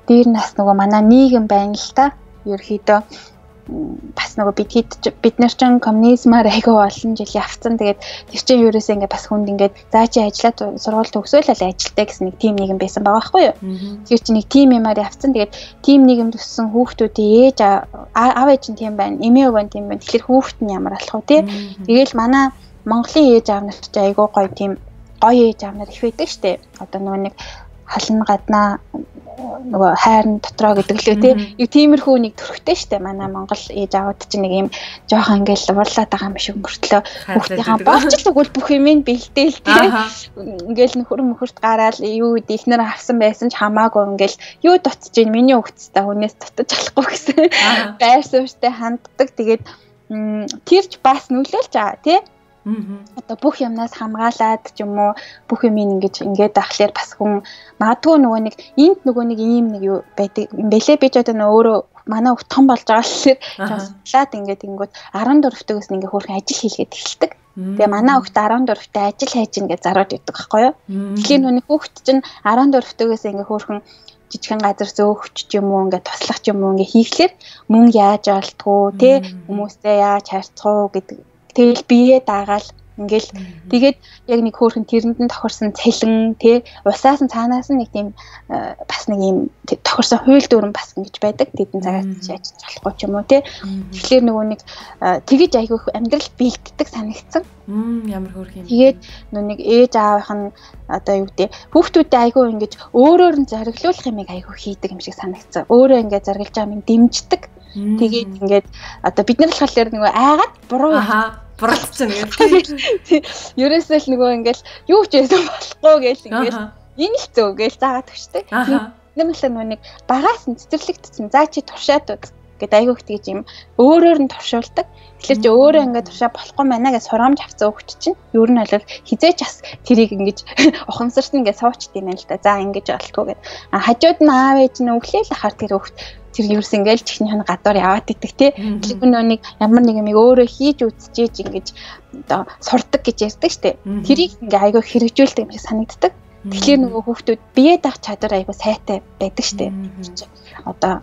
дээр нас нөгөө манай нийгэм байна л та. Ерөөхдөө бас нөгөө бид нар ч коммунизмаар айгүй олон жил явцсан. Тэгээд тэр чинь ерөөсөө ингээ бас хүнд ингээ заа чи ажиллаад сургууль төгсөөл л ажилтаа гэсэн нэг тим нийгэм байсан байгаа байхгүй юу? Тэр чинь нэг тим юмар явцсан. Тэгээд тим нийгэм төссөн хүүхдүүдийн ээж аав ээж нь тийм байна, эмээ өвөө нь тийм байна. Тэгэхээр хүүхэд нь ямар болох вэ тий? Тэгээл манай Монголын ээж аав нар ч айгүй гоё тийм гоё ээж аав нар их байдаг штэ. Одоо нөгөө нэг хална гаднаа нөгөө хайрн дотроо гэдэг лээ тий. Юу тиймэрхүү нэг төрхтэй штэ манай Монгол ээж аваад чинь нэг юм жоохон ингээл уурлаад байгаа юм шиг өнгөртлөө хүүхдийнхаа болч л өгвөл бүх юм нь бэлдээл тий. Ингээл нөхөр мөхөрт гараал юу ихнэр авсан байсан ч хамаагүй ингээл юу дутж ийн миний өгцтэй хүнээс дутж болохгүй гэсэн байр суурьтай ханддаг. Тэгээд тэрч бас нөлөөлж байгаа тий. Одоо бүх юмнаас хамгаалаад ч юм уу бүх юм ингэж ингээд ахлаар бас хүн магадгүй нөгөө нэг энд нөгөө нэг ийм нэг юу байдаг юм бэлээ. Би ч одоо нөө өөрөө манай өвт том болж байгаа л судлаад ингээд ингүүд 14-төөс ингээ хөөрхөн ажил хийлгээд эхэлдэг. Тэгээ манай өвт 14-т ажил хийж ингээд зарууд өгдөг байхгүй юу? Тэгэхээр нөгөө хүүхэд чинь 14-төөс ингээ хөөрхөн жижигхэн газар зөөгч ч юм уу ингээд туслах ч юм уу ингээ хийхлээр мөн яаж олдгоо те хүмүүстэй яаж харьцах уу гэдэг. Тэгэл бие даагаал Ингээл тэгээд яг нэг хөөрхөн тэрэнд нь тохирсон цалин тий усаас нь цаанаас нь нэг тийм бас нэг юм тохирсон хууль дүрэн бас ингэж байдаг. Тэдэн цагаас ч ажиж болохгүй ч юм уу тий. Тэгэхээр нөгөө нэг тэгэж айгүйх амьдрал биелддэг санагдсан. Ямар хөөрхөн юм. Тэгээд нүг ээж аавынх нь одоо юу гэдэг хүүхдүүдээ айгүй ингэж өөрөөр нь зориглуулах юм айгүй хийдэг юм шиг санагдсан. Өөрөө ингэ зориглож байгаа юм дэмждэг. Тэгээд ингээд одоо бид нар болохоор нөгөө айгаад буруу боролцсон гэдэг. Ерөөсөө л нөгөө ингээл юу ч хийсэн болохгүй гэж ингээл энэ л зөө гэж заагаад өгчтэй. Нэмэлээ нөгөө нэг багаас нь цэцэрлэгдсэн. За чи туршаад үз гэдэг айгүйх тийж юм өөрөөр нь туршуулдаг. Тэгэхээр чи өөрөө ингээд туршаа болохгүй байна гэж сурамж авцсан өгч чинь. Ер нь бол хизээч бас тэрийг ингэж ухамсарт ингээд суучт юм байна л да. За ингэж болтгүй гэд. Хажууд нь аав ээж нь өглөө л ахаар тэр өгч тэр юус ингээл чихнийхэн гадуур яваад идэх тий. Тэгвэл нөөник ямар нэг юм өөрөө хийж үзчихээж ингэж оо сурдаг гэж ярьдаг штэ. Тэрийг ингээ айгаа хэрэгжүүлдэг юм шиг санагддаг. Тэгэхээр нөгөө хүүхдүүд бие даах чадвар айгаа сайтай байдаг штэ. Одоо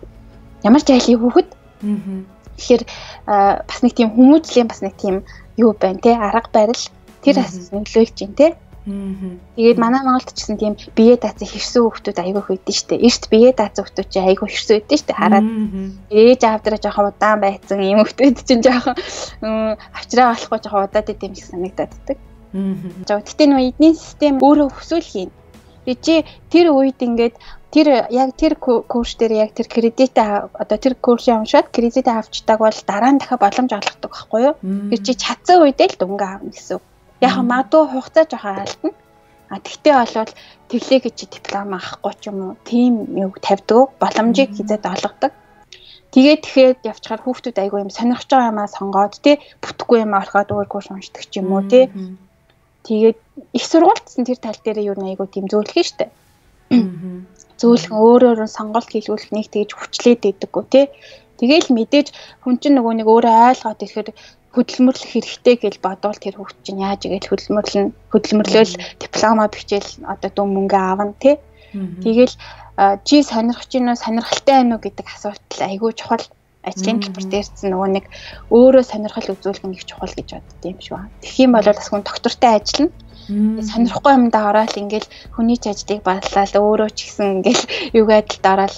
ямар ч айлын хүүхэд тэгэхээр бас нэг тийм хүмүүжлийн бас нэг тийм юу байна тий. Арга барил тэр бас нөлөөлж байна тий. Тэгээд манай Монголд ч гэсэн тийм бие даацсан хэрсэн хүүхдүүд айгүй хүйдэн штэ. Эрт бие даацсан хүүхдүүд чинь айгүй хэрсэн үйдэн штэ. Хараад ээж аавдраа жоохон удаан байцсан юм хүүхдүүд чинь жоохон авчраа болохгүй жоохон удаад идэм шиг санагдаддаг. Тэгтээ нөө эдний систем өөрөө хөсөөл хийн. Тэгжээ тэр үед ингээд тэр курс дээр яг тэр кредит одоо тэр курсыг уншаад кредит авч таг бол дараа нь дахиад боломж олгохдаг байхгүй юу? Тэр чи чадсан үедээ л дүнгээ авна гэсэн. Яг магадгүй хугацаа жоохон алдна. Тэгтээ болвол тэглээ гэж диплом авахгүй ч юм уу. Тийм юм тавьдаг, боломжийг хизээд олгодог. Тэгээд явчихаар хүүхдүүд айгүй юм сонирхож байгаа юмаа сонгоод тий бүтггүй юм орхоод өөр курс уншдаг ч юм уу тий. Тэгээд их сургуульдсан тэр тал дээр юу нэг айгүй тийм зөөлхөн штэ. Зөөлхөн өөрөөр нь сонголт хийлгүүлэх нэг тэгж хүчлээд идэггүй тий. Тэгээл мэдээж хүн чинь нөгөө нэг өөрөө ойлгоод ирэхээр хөдөлмөрлөх хэрэгтэй гэж бодвол тэр хүүхд чинь яаж игээл хөдөлмөрлөөл дипломоо бичээл одоо дүн мөнгө авна тий. Тэгэл чи сонирхож байна уу сонирхолтой байна уу гэдэг асуулт айгүй чухал ажлын төлбөр дээрсэн нөгөө нэг өөрөө сонирхол үзүүлэх нь их чухал гэж бодд юм шиг байна. Тэгэх юм бол бас хүн доктортай ажиллана. Сонирхгүй юмдаа ороод ингээл хүний ч ажлыг бадлаад өөрөө ч гэсэн ингээл юг адалд ороод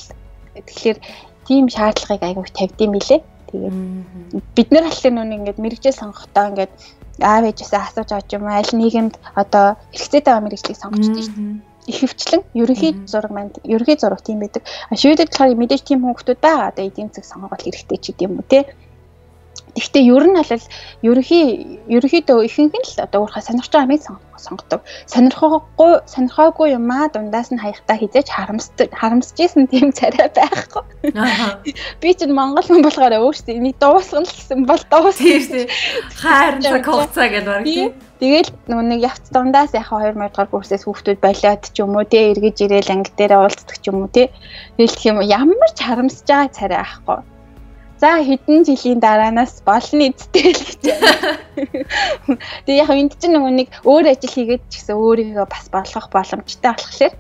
тэгэхээр тийм шаардлагыг айгүй тавьдсан билээ. Тэгээд бид нар аль нүг ингээд мэрэгжил сонгохдоо ингээд аав ээжээсээ асууж авч юм аль нийгэмд одоо хэрэгцээтэй байгаа мэрэгжлийг сонгочтой шүү дээ. Их хөвчлэн ерөнхий зураг тийм байдаг. Шведэд болохоор мэдээж тийм хүмүүсд байгаа. Одоо эдийн засаг сонгох хэрэгтэй ч гэдэм үү те. Гэхдээ ер нь аль ерөнхийдөө ихэнх нь л одоо уурхаа сонирхож байгаа мэд сонгодог. Сонирхоогүй юмаа дундаас нь хаяхтаа хизээч харамсчихсэн тийм царай байхгүй. Би чинь монгол хүн болохоор өөрсдөө миний дуусгал гэсэн бол дуусгал. Хайр цаг хугацаа гэдэг баг тийм. Тэгэл нэг явц дундаас яхаа 2-2 дугаар курсээс хүүхдүүд болоод ч юм уу тий эргэж ирээл анги дээрээ уулздаг ч юм уу тий. Хэлэх юм ямар ч харамсж байгаа царай байхгүй. За хэдэн жилийн дараанаас болно эцтэй л гэж. Тэгээ яг энд чинь нэг өөр ажил хийгээд ч гэсэн өөрийгөө бас болгох боломжтой болохоор.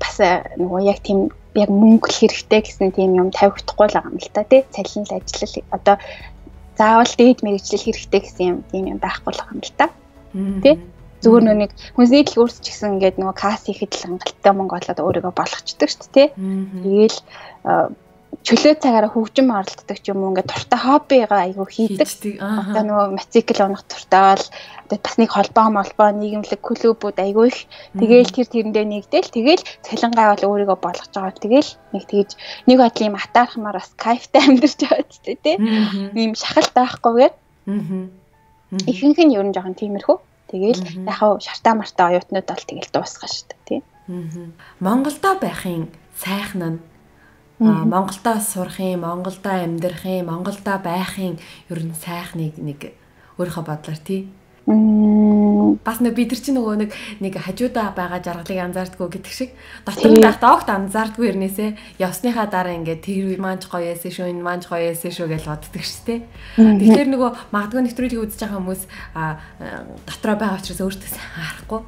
Бас нөгөө яг тийм яг мөнгө хэрэгтэй гэсэн тийм юм тавигдахгүй л байгаа юм л та тий. Цалин л ажиллал одоо заавал дээд мэргэжил хэрэгтэй гэсэн юм тийм юм байхгүй л байгаа юм л та. Тий. Зүгээр нэг хүнсний дэлгүүрс ч гэсэн ингээд нөгөө касс ихэд л хангалттай мөнгө олоод өөрийгөө болгочдөг шүү дээ тий. Тэгээл чөлөө цагаараа хөгжим оролддог юм уу ингээд дуртай хоббигаа айгүй хийдэг. Одоо нөгөө мотоцикл унах дуртай бол бас нэг холбоо нийгэмлэг клубүүд айгүй их. Тэгээл тэрэндээ нэгдэл тэгээл цалингаа бол өөрийгөө болгож байгаа. Тэгээл нэг тэгж нэг бодлын юм атаархмаар бас кайфтай амьдарч байгаа ч тий. Ийм шахалт байхгүйгээр. Ихэнх нь ер нь жоохон тиймэрхүү. Тэгэл яхав шартаа мартаа оюутнууд бол тэгэл дуусгана шүү дээ тий. Монголдо байхын сайхан нь Монголдо сурахын, Монголдо амьдрахын, Монголдо байхын ер нь сайхныг нэг өөрийнхөө бодлоор тий. Бас нэг бид нар чинь нөгөө нэг хажуудаа байгаа жаргалыг анзаардгүй гэдэг шиг дотор нь байхдаа огт анзаардгүй ирнээсээ явсныхаа дараа ингээд тэр маань ч гоё яасан шүү, энэ маань ч гоё яасан шүү гэж боддог шүү дээ. Тэгэхээр нөгөө магадгүй нэвтрүүлгийг үзэж байгаа хүмүүс дотроо байгаа учраас өөртөө харахгүй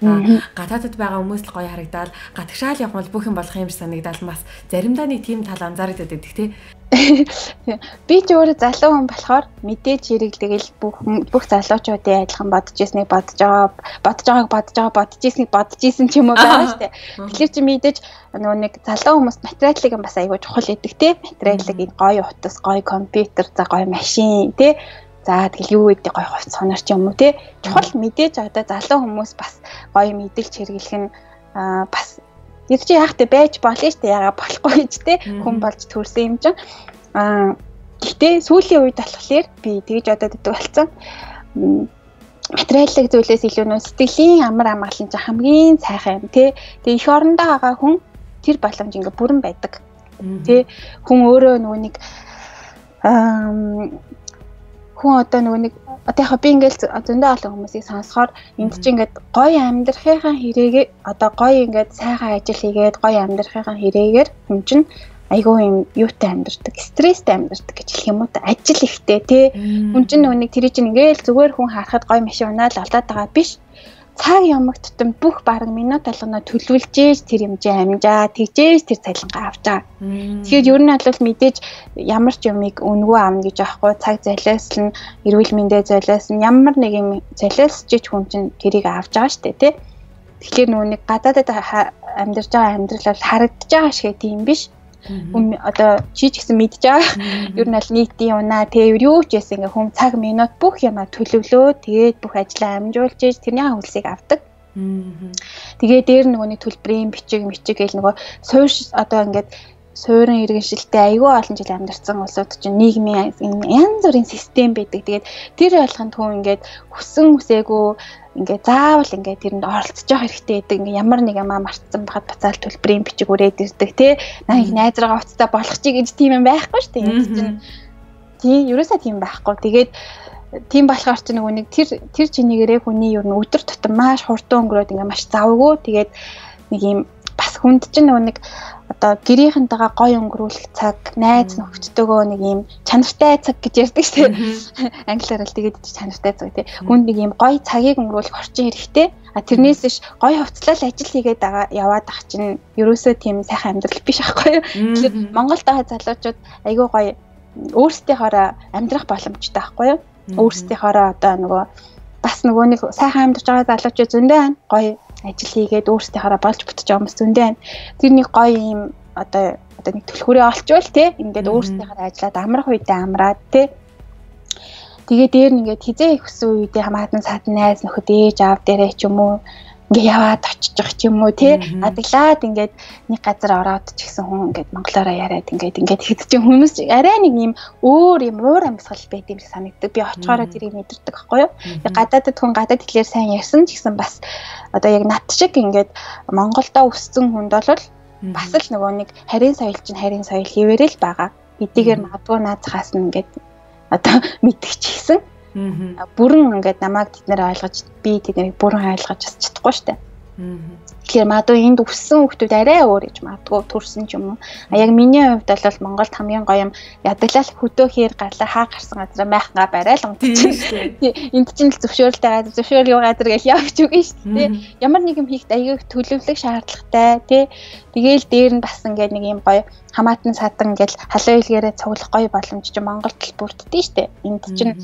гадаадд байгаа хүмүүс л гоё харагдаад гадагшаал явах бол бүх юм болох юм шиг санагдал бас заримдаа нэг тийм тал анзаардаг гэдэг тий. Би ч өөрөө залуу хүн болохоор мэдээж хэрэг тэгэл бүх залуучуудын адилхан бодож ирснийг бодож исэн ч юм уу байгаа штэ. Тэгэхээр чи мэдээж нөгөө нэг залуу хүмүүс материалыг бас айгүй чухал идэг те. Материалыг гоё утас, гоё компьютер, за гоё машин те. За тэгэл юу гэдэг гоё хувц сонор ч юм уу те. Чухал мэдээж одоо залуу хүмүүс бас гоё мэдээлж хэрэглэх нь бас яг чи яах вэ байж болно шүү дээ яга болохгүй ч те хүн болж төрсэн юм чинь гэхдээ сүүлийн үед болохоор би тэгж одоо дэтг болсон материалын зүйлээс илүү нөө сэтгэлийн амар амгалан чинь хамгийн сайхан юм те тэг их орондоо байгаа хүн тэр боломж ингээ бүрэн байдаг те хүн өөрөө нөгөө нэг хүн одоо нөгөө нэг одоо яг би ингээл зөндөө олон хүмүүсийг сонсохоор энд чинь ингээд гоё амьдрахынхаа хэрэгээ одоо гоё ингээд сайхан ажил хийгээд гоё амьдрахынхаа хэрэгээр хүн чинь айгүй юм юутай амьдардаг, стресстэй амьдардаг гэж хэлэх юм уу та ажил ихтэй тий. Хүн чинь нүг тэр чинь ингээл зүгээр хүн харахад гоё машин унаал алдаад байгаа биш. Цаг ямагт тутам бүх бараг минут алгана төлөвлөж тэр хэмжээ амжаа тэгжээж тэр цалингаа авчаа. Тэгэхээр ер нь бол мэдээж ямар ч юмыг өнгөө аавна гэж аахгүй цаг зайлаас нь эрүүл мэндэ зайлаас нь ямар нэг юм зайлаас ч хүн чинь тэрийг авч байгаа штэ тий. Тэгэхээр нүг гадаадад амьдарч байгаа амьдрал бол харагдаж байгаа шиг тийм биш. Одоо чи ч гэсэн мэдж байгаа. Ер нь аль нийтийн унаа тэр юу ч гэсэн ингээ хүм цаг минут бүх юмаа төлөвлөө. Тэгээд бүх ажлаа амжуулж ийж тэрний хөлсийг авдаг. Тэгээд дээр нөгөөний төлбөрийн бичиг гэл нөгөө суурь одоо ингээд суурин иргэншилтэй айгүй олон жил амьдарсан улсууд чинь нийгмийн янз бүрийн систем байдаг. Тэгээд тэр ойлгонд хүн ингээд хүсэн үсээгөө ингээ заавал ингээ тэрэнд оролцож явах хэрэгтэй гэдэг ингээ ямар нэг юм амарцсан бахад буцаал төлбөрийн бичиг өрөөд ирдэг те наа найзрагаа уцтай болох чи гэж тийм юм байхгүй шүү дээ энэ чинь тий ерөөсөө тийм байхгүй тэгээд тийм болохоор чи нөгөө нэг тэр чинийгээрээ хүний ер нь өдөр тутам маш хурдан өнгөрөөд ингээ маш завгүй тэгээд нэг юм бас хүнд чинь нөгөө нэг одоо гэрийнхэнтэйгээ гоё өнгөрүүлэх цаг, найз нөхдөдөө нэг юм чанартай цаг гэж ярьдаг шүү дээ. Англиар л тэгээд чанартай цаг тий. Хүн нэг юм гоё цагийг өнгөрүүлэх орчин хэрэгтэй. А тэрнээс биш гоё хувцлал ажил хийгээд яваад ах чинь ерөөсөө тийм сайхан амьдрал биш аахгүй юу. Тэгэхээр Монголд байгаа залуучууд айгүй гоё өөрсдийнхоороо амьдрах боломжтой аахгүй юу. Өөрсдийнхоороо одоо нөгөө бас нөгөө нэг сайхан амьдарч байгаа залуучууд зөндөө байна. Гоё ажил хийгээд өөрсдийнхоороо болж бүтэж байгаа хүмүүс зөндөө байна. Тэр нэг гоё юм одоо нэг төлхөрөө олчвал тий ингээд өөрсдийнхоороо ажиллаад амрах үедээ амраад тий. Тэгээд дээр нь ингээд хизээ ихсэн үедээ хамаатан садан найз нөхөд ээж аав дээрээ ч юм уу ингээ яваад очиж ч юм уу тий. Адаглаад ингээд нэг газар ороод ч гэсэн хүн ингээд монголоор яриад ингээд хэд ч хүмүүс арай нэг юм өөр юм уур амьсгал байт юм шиг санагддаг. Би очихоороо тэрийг мэдэрдэг байхгүй юу. Гадаадд хүн гадаад хэлээр сайн ярьсан ч гэсэн бас одоо яг над шиг ингээд Монголдо өссөн хүнд бол бас л нөгөө нэг харийн соёл хിവэрэл байгаа. Эдгээр магадгүй наацхаас нь ингээд одоо мэдчихсэн. Бүрэн ингээд намайг тэднэр ойлгож би тэднийг бүрэн ойлгож бас чадахгүй штэ. Тэгэхээр магадгүй энд өссөн хүмүүс арай өөр гэж магадгүй төрсэн ч юм уу. А яг миний хувьд бол Монголд хамгийн гоё юм ядаглал хөдөө хээр гарлаа хаа гарсан газараа майхнгаа барайл унтчих штэ. Энд чинь л зөвшөөрөл юу газар гэж явж үгүй штэ. Ямар нэг юм хийхд аяг төлөвлөх шаардлагатай тий. Тэгээл дээр нь бас ингээд нэг юм гоё хамаатан садан ингээд халуун илгээрээ цуглах гоё боломж чинь Монголд л бүрддээ штэ. Энд чинь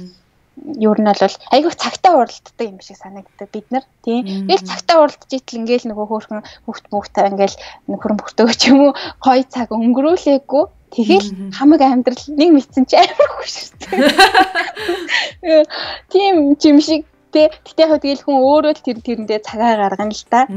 ер нь бол айгүй цагтаа уралддаг юм шиг санагддаг бид нар тийм. Тэгэл цагтаа уралдж итэл ингээл нөгөө хөөрхөн хүүхд ингээл нөхрөн бүртөө ч юм уу гоё цаг өнгөрүүлээгүй тэгэл хамаг амьдрал нэг мэдсэн чи амархгүй шүү дээ. Тийм юм шиг тий. Тэгтээ яг тэгэл хүн өөрөө л тэрэндээ цагаа гаргана л та.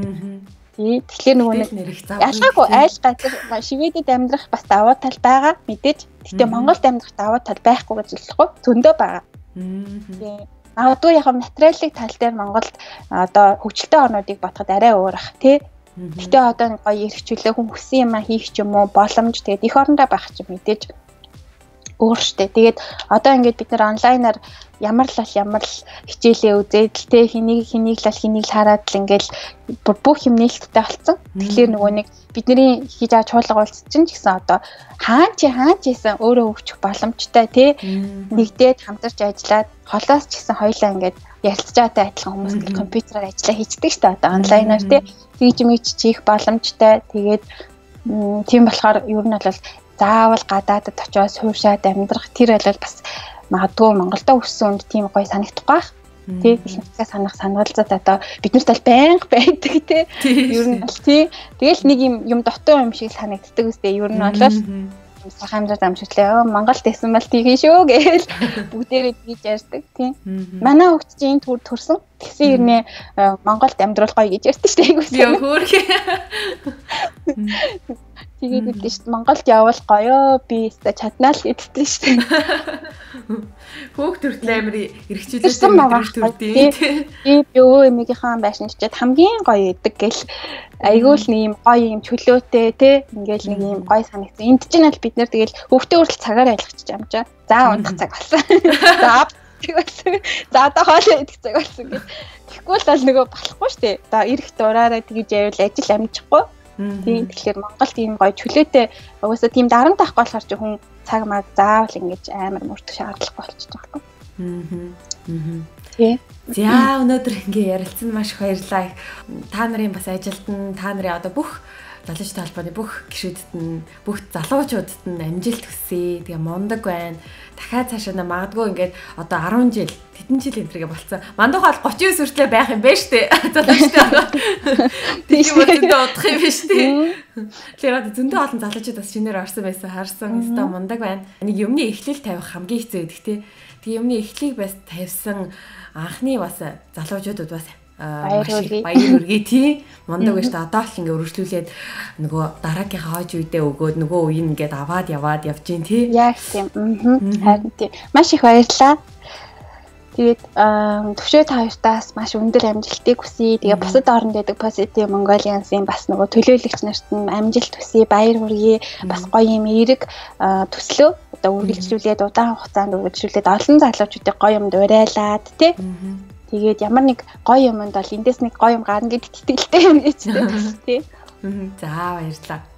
Тэгэхээр нөгөө нэг ялгаагүй айл газар Шведэд амьдрах бас давуу тал байгаа мэдээж. Тэгтээ Монголд амьдрах давуу тал байхгүй гэж хэлэхгүй зөндөө байгаа. Магадгүй яг материалын тал дээр Монголд одоо хөгжилтэй орнуудыг бодоход арай өөр ах тий. Гэтэ одоо гоё эрхчлээ хүн хүссэн юм хийх ч юм уу боломж тэгээд эх орондоо байх ч мэдээж өөр штэ. Тэгээд одоо ингээд бид нар онлайнаар ямар л хичээлээ үзээд л тий хэнийг л хараад л ингээд бүх юм нээлттэй болсон. Тэгэхээр нөгөө нэг бидний хийж байгаа чуулга уулзч чинь ч гэсэн одоо хаан ч гэсэн өөрөө өвчих боломжтой тий нэгдээд хамтарч ажиллаад холоос ч гэсэн хоёлаа ингээд ярилцаатай адилхан хүмүүс ингээд компьютераар ажиллаа хийдэг штэ одоо онлайнаар тий тэгж мэгж хийх боломжтой. Тэгээд тийм болохоор ер нь бол заавал гадаадд очиос хуушаад амьдрах тэр аль бас магадгүй Монголд өссөн үед тийм гоё санагдахгүй байх. Тийм ихнээс санах санаалзаад одоо биднэрт аль байнга байдаг тийм. Ер нь бол тийм. Тэгэл нэг юм дотоо юм шиг санагддаг үстэй. Ер нь бол сайхан амьдрал амжилтлаа. Монголд исэн бол тийм шүү гэж бүгдээрээ бийж ярьдаг тийм. Манай хөгч чинь төр төрсөн. Тэгсэн хэрнээ Монголд амьдрал гоё гэж ярьдаг шүү дээ. Яа хөөрхий. Тэгээд бидээ шүү Монголд явбал гоё би өстө чаднаа л гэдэлтэй шүү. Хөөх төртл амир эргчлүүлсэн мөрөд төрдийн тийм өвөө эмигийнхэн байшин чичээд хамгийн гоё идэг гэл айгүй л нэг юм гоё юм чөлөөтэй тийм ингээл нэг юм гоё санагдсан. Энд чинь аль бид нэр тэгэл хөвгтөө хүртэл цагаар айлгачих амжаа. За унтах цаг болсон. За за одоо хоолоо идэх цаг болсон гэж. Тэгэхгүй л бол нөгөө болохгүй шүү дээ. Одоо эрэгт ураараа тэгж явбал ажил амжихгүй. Тийм тэгэхээр Монголд ийм гоё чөлөөтэй угаасаа тийм дарамт авахгүй болохоор чи хүн цаг маа заавал ингэж амар мөрдөх шаардлагагүй болчихж байгаа юм. За өнөөдөр ингэ ярилцсан маш их баярлалаа. Та нарын бас ажилд нь та нарын одоо бүх залууч талбаны бүх гишүүдэд нь бүх залуучуудад нь амжилт хүсье. Тэгээ мундаг байна. Дахиад цаашаа магадгүй ингээд одоо 10 жил, хэдэн жил энэ төргээ болцсон. Мандух бол 39 хүртлээ байх юм байна шүү дээ. Залуучтай болоод. Тийм үүндээ удах юм биш үү? Тэгэхээр зөндөө олон залуучууд бас шинээр орсон байсан. Харсан, өстө мундаг байна. Нэг юмны эхлэл тавих хамгийн хэцүү байдаг тий. Тэгээ юмны эхлэлийг бас тавьсан анхны бас залуучуудад бас баяр үргээ тий мундаг гэж одоо л ингээ өргөжлүүлээд нөгөө дараагийнхаа хойч үедээ өгөөд нөгөө үе ингээд аваад яваад явж гин тий яг тийм харин тий маш их баярлаа. Тэгээд төвшөө та хоёртаас маш өндөр амжилтыг хүсье. Тэгээ бусад орнд байдаг Positive Mongolians-ийн бас нөгөө төлөөлөгч нарт нь амжилт хүсье, баяр үргээ, бас гоё юм эерэг төслөө одоо үргэлжлүүлээд удаан хугацаанд үргэлжлүүлээд олон залуучуудыг гоё юмд урайлаад тий тэгээд ямар нэг гоё юмд бол эндээс нэг гоё юм гарна гэдэгт итгэлтэй юм ээ ч тийм. За баярлалаа.